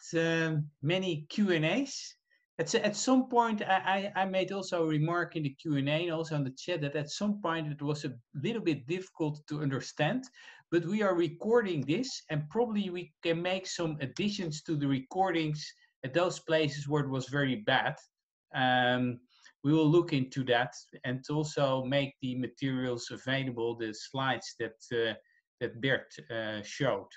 many Q&As? At some point, I made also a remark in the Q&A and also on the chat that at some point it was a little bit difficult to understand, but we are recording this and probably we can make some additions to the recordings at those places where it was very bad. We will look into that and also make the materials available, the slides that, that Bert showed.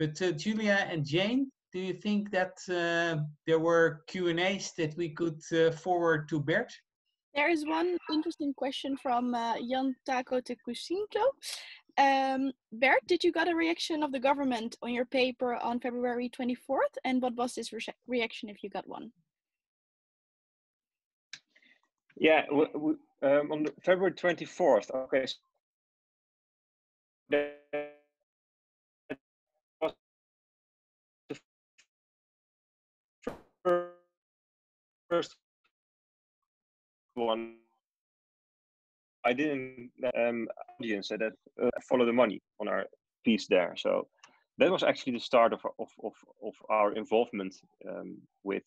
But Julia and Jane, do you think that there were Q&As that we could forward to Bert? There is one interesting question from Jan Tako Tekusinko. Bert, did you get a reaction of the government on your paper on February 24th? And what was this reaction if you got one? Yeah, on February 24th, okay. So first one, I didn't audience that follow the money on our piece there. So that was actually the start of our involvement with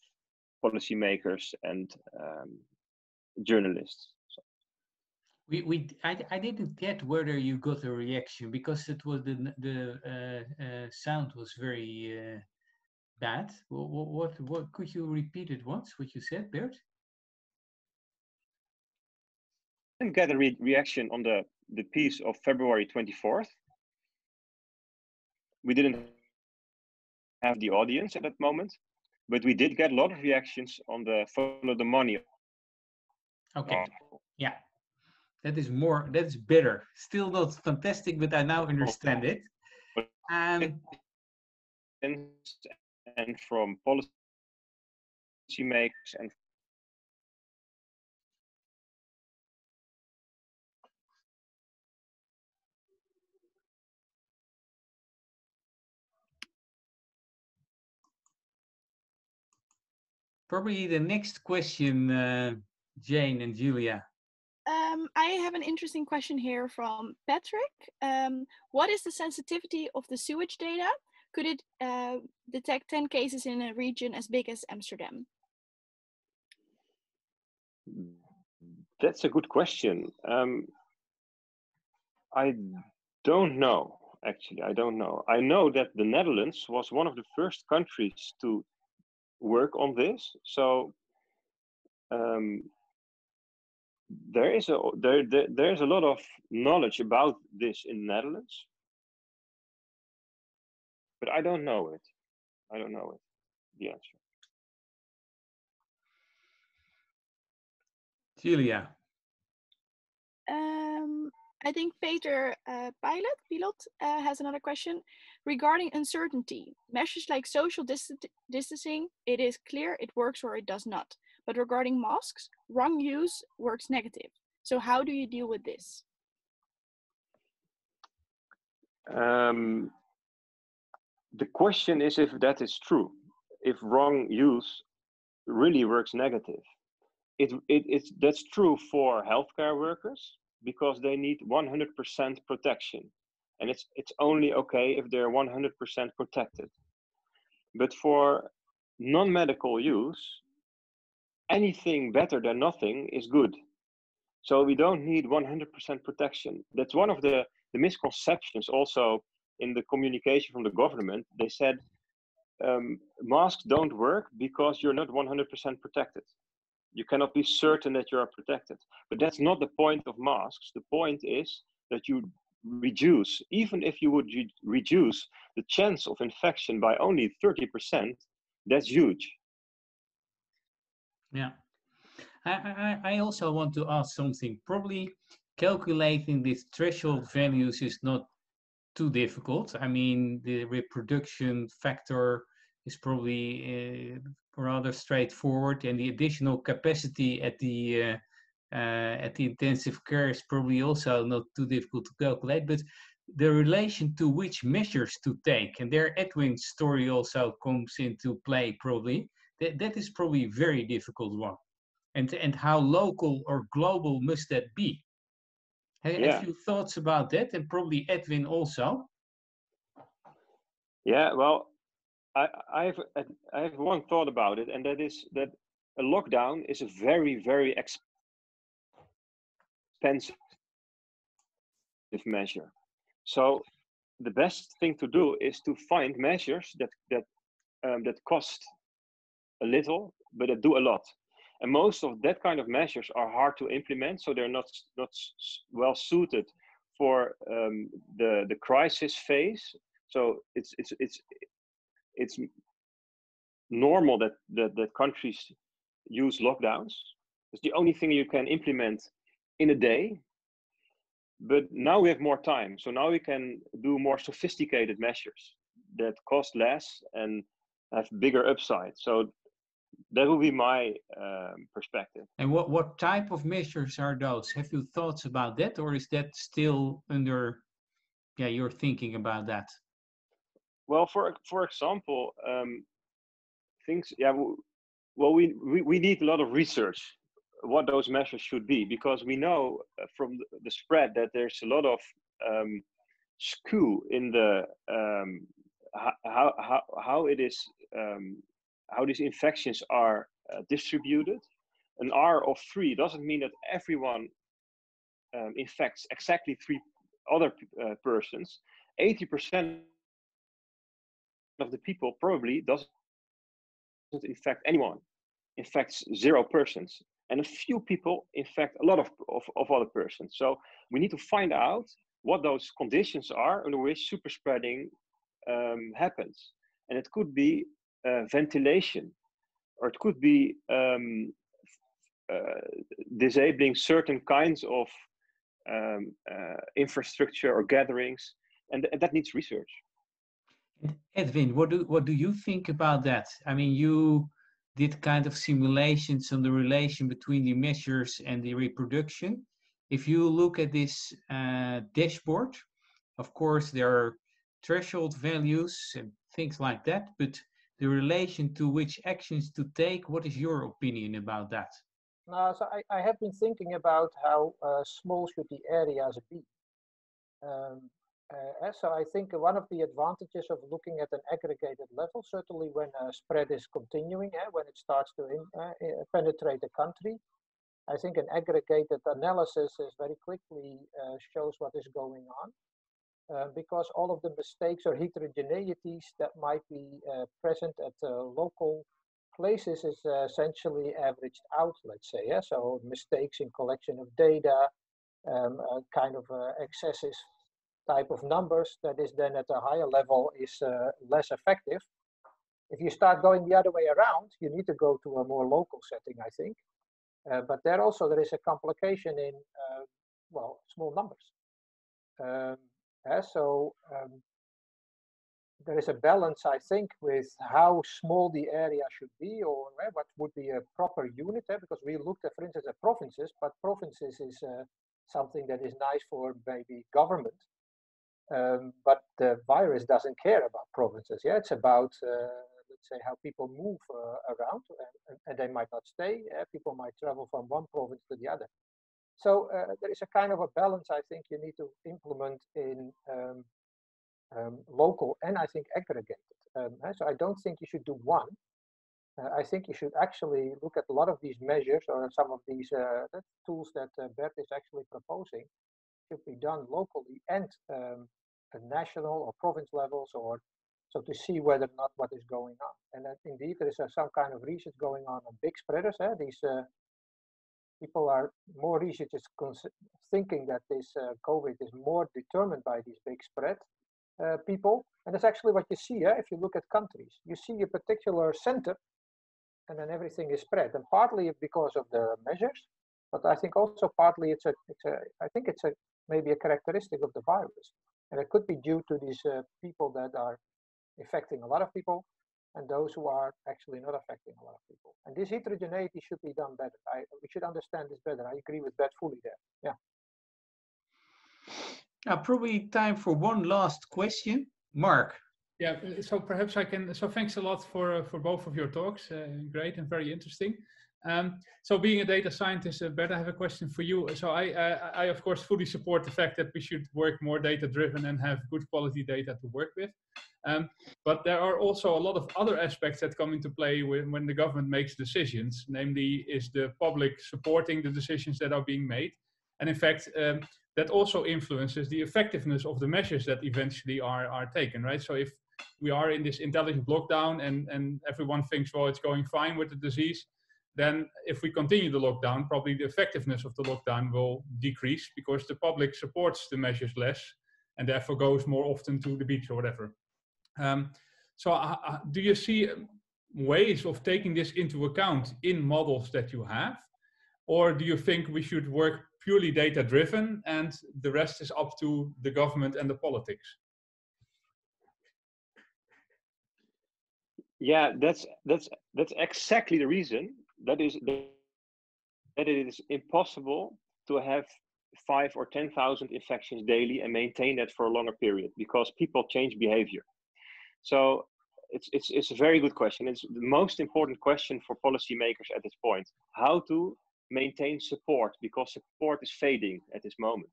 policymakers and journalists. So. I didn't get whether you got a reaction because it was the sound was very. That what could you repeat it once what you said, Bert? I didn't get a reaction on the piece of February 24th. We didn't have the audience at that moment, but we did get a lot of reactions on the follow the money. Okay, yeah, that is more, that's better. Still not fantastic, but I now understand it. And from policy makers and probably the next question, Jane and Julia. I have an interesting question here from Patrick. What is the sensitivity of the sewage data? Could it detect 10 cases in a region as big as Amsterdam? That's a good question. I don't know, actually, I don't know. I know that the Netherlands was one of the first countries to work on this. So there's a lot of knowledge about this in the Netherlands. But I don't know it. I don't know it, the answer. Julia. I think Peter Pilot has another question. Regarding uncertainty, measures like social distancing, it is clear it works or it does not. But regarding masks, wrong use works negative. So how do you deal with this? The question is if that is true, if wrong use really works negative. That's true for healthcare workers because they need 100% protection. And it's only okay if they're 100% protected. But for non-medical use, anything better than nothing is good. So we don't need 100% protection. That's one of the misconceptions also in the communication from the government. They said, masks don't work because you're not 100% protected. You cannot be certain that you are protected. But that's not the point of masks. The point is that you reduce, even if you would reduce the chance of infection by only 30%, that's huge. Yeah. I also want to ask something. Probably calculating these threshold values is not too difficult. I mean, the reproduction factor is probably rather straightforward, and the additional capacity at the intensive care is probably also not too difficult to calculate. But the relation to which measures to take, and there Edwin's story also comes into play probably. That is probably a very difficult one. And how local or global must that be? Have you thoughts about that? And probably Edwin also. Yeah, well, I have one thought about it, and that is that a lockdown is a very, very expensive measure. So the best thing to do is to find measures that cost a little, but that do a lot. And most of that kind of measures are hard to implement, so they're not well suited for the crisis phase. So it's normal that countries use lockdowns. It's the only thing you can implement in a day. But now we have more time, so now we can do more sophisticated measures that cost less and have bigger upside. So that will be my perspective. And what type of measures are those? Have you thoughts about that, or is that still under? Yeah, you're thinking about that. Well, for example, things. Yeah, well, we need a lot of research what those measures should be, because we know from the spread that there's a lot of skew in the how it is. How these infections are distributed. An R of 3 doesn't mean that everyone infects exactly 3 other persons. 80% of the people probably doesn't infect anyone, infects 0 persons. And a few people infect a lot of other persons. So we need to find out what those conditions are under which super spreading happens. And it could be ventilation, or it could be disabling certain kinds of infrastructure or gatherings, and that needs research. Edwin, what do you think about that? I mean, you did kind of simulations on the relation between the measures and the reproduction. If you look at this dashboard, of course there are threshold values and things like that, but the relation to which actions to take. What is your opinion about that? So I have been thinking about how small should the areas be. So I think one of the advantages of looking at an aggregated level, certainly when spread is continuing, when it starts to penetrate a country, I think an aggregated analysis is very quickly shows what is going on. Because all of the mistakes or heterogeneities that might be present at local places is essentially averaged out, let's say. Yeah? So mistakes in collection of data, kind of excesses type of numbers that is then at a higher level is less effective. If you start going the other way around, you need to go to a more local setting, I think. But there also there is a complication in, well, small numbers. There is a balance, I think, with how small the area should be, or what would be a proper unit. Because we looked at, for instance, at provinces, but provinces is something that is nice for maybe government. But the virus doesn't care about provinces. Yeah, it's about let's say how people move around, and they might not stay. People might travel from one province to the other. So there is a kind of a balance I think you need to implement in local and I think aggregated. So I don't think you should do one. I think you should actually look at a lot of these measures or some of these tools that Bert is actually proposing should be done locally and at national or province levels, or so to see whether or not what is going on. And that indeed there is some kind of research going on big spreaders. These people are more researchers thinking that this COVID is more determined by these big spread people. And that's actually what you see if you look at countries. You see a particular center and then everything is spread. And partly because of the measures, but I think also partly I think it's maybe a characteristic of the virus. And it could be due to these people that are affecting a lot of people and those who are actually not affecting a lot of people. And this heterogeneity should be done better. We should understand this better. I agree with Bert fully there. Yeah. Now, probably time for one last question. Mark. Yeah, so perhaps I can, so thanks a lot for both of your talks. Great and very interesting. So being a data scientist, Bert, I have a question for you. So I of course fully support the fact that we should work more data driven and have good quality data to work with. But there are also a lot of other aspects that come into play when the government makes decisions, namely is the public supporting the decisions that are being made. And in fact, that also influences the effectiveness of the measures that eventually are taken, right? So if we are in this intelligent lockdown and everyone thinks, well, it's going fine with the disease, then if we continue the lockdown, probably the effectiveness of the lockdown will decrease because the public supports the measures less and therefore goes more often to the beach or whatever. So do you see ways of taking this into account in models that you have? Or do you think we should work purely data driven and the rest is up to the government and the politics? Yeah, that's exactly the reason that it is impossible to have 5,000 or 10,000 infections daily and maintain that for a longer period because people change behavior. So it's a very good question. It's the most important question for policymakers at this point, how to maintain support, because support is fading at this moment.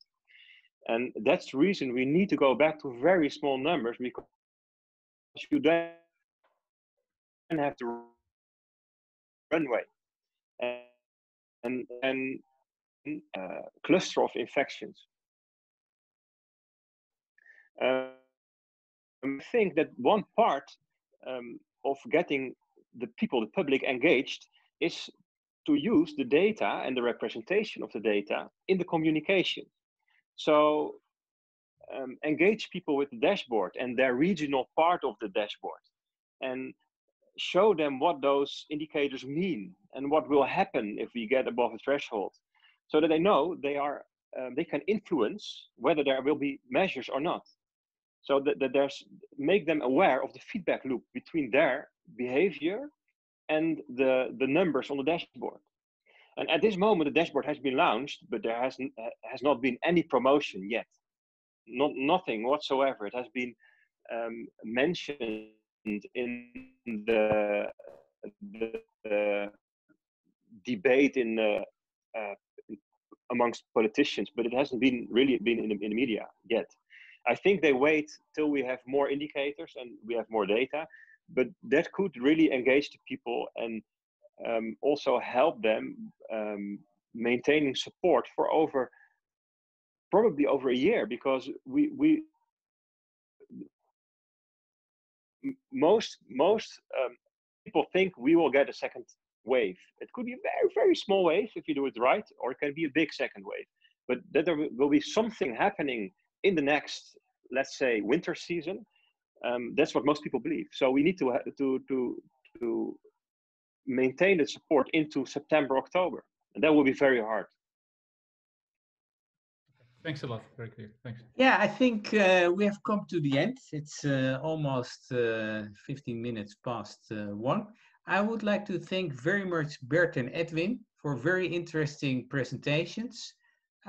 And that's the reason we need to go back to very small numbers, because you then have to runway and cluster of infections. I think that one part of getting the people, the public engaged, is to use the data and the representation of the data in the communication. So engage people with the dashboard and their regional part of the dashboard and show them what those indicators mean and what will happen if we get above a threshold, so that they know they can influence whether there will be measures or not. So make them aware of the feedback loop between their behavior and the numbers on the dashboard. And at this moment, the dashboard has been launched, but there has not been any promotion yet. Nothing whatsoever. It has been mentioned in the debate amongst politicians, but it hasn't been really in the media yet. I think they wait till we have more indicators and we have more data, but that could really engage the people and also help them maintaining support for probably over a year, because most people think we will get a second wave. It could be a very, very small wave if you do it right, or it can be a big second wave. But that there will be something happening in the next, let's say, winter season. That's what most people believe. So we need to maintain the support into September, October, and that will be very hard. Thanks a lot. Very clear. Thanks. Yeah, I think we have come to the end. It's almost 15 minutes past 1. I would like to thank very much Bert and Edwin for very interesting presentations.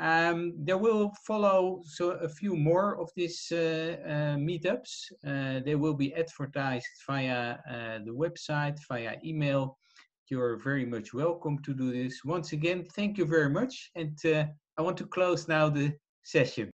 There will follow a few more of these meetups. They will be advertised via the website, via email. You're very much welcome to do this. Once again, thank you very much. And I want to close now the session.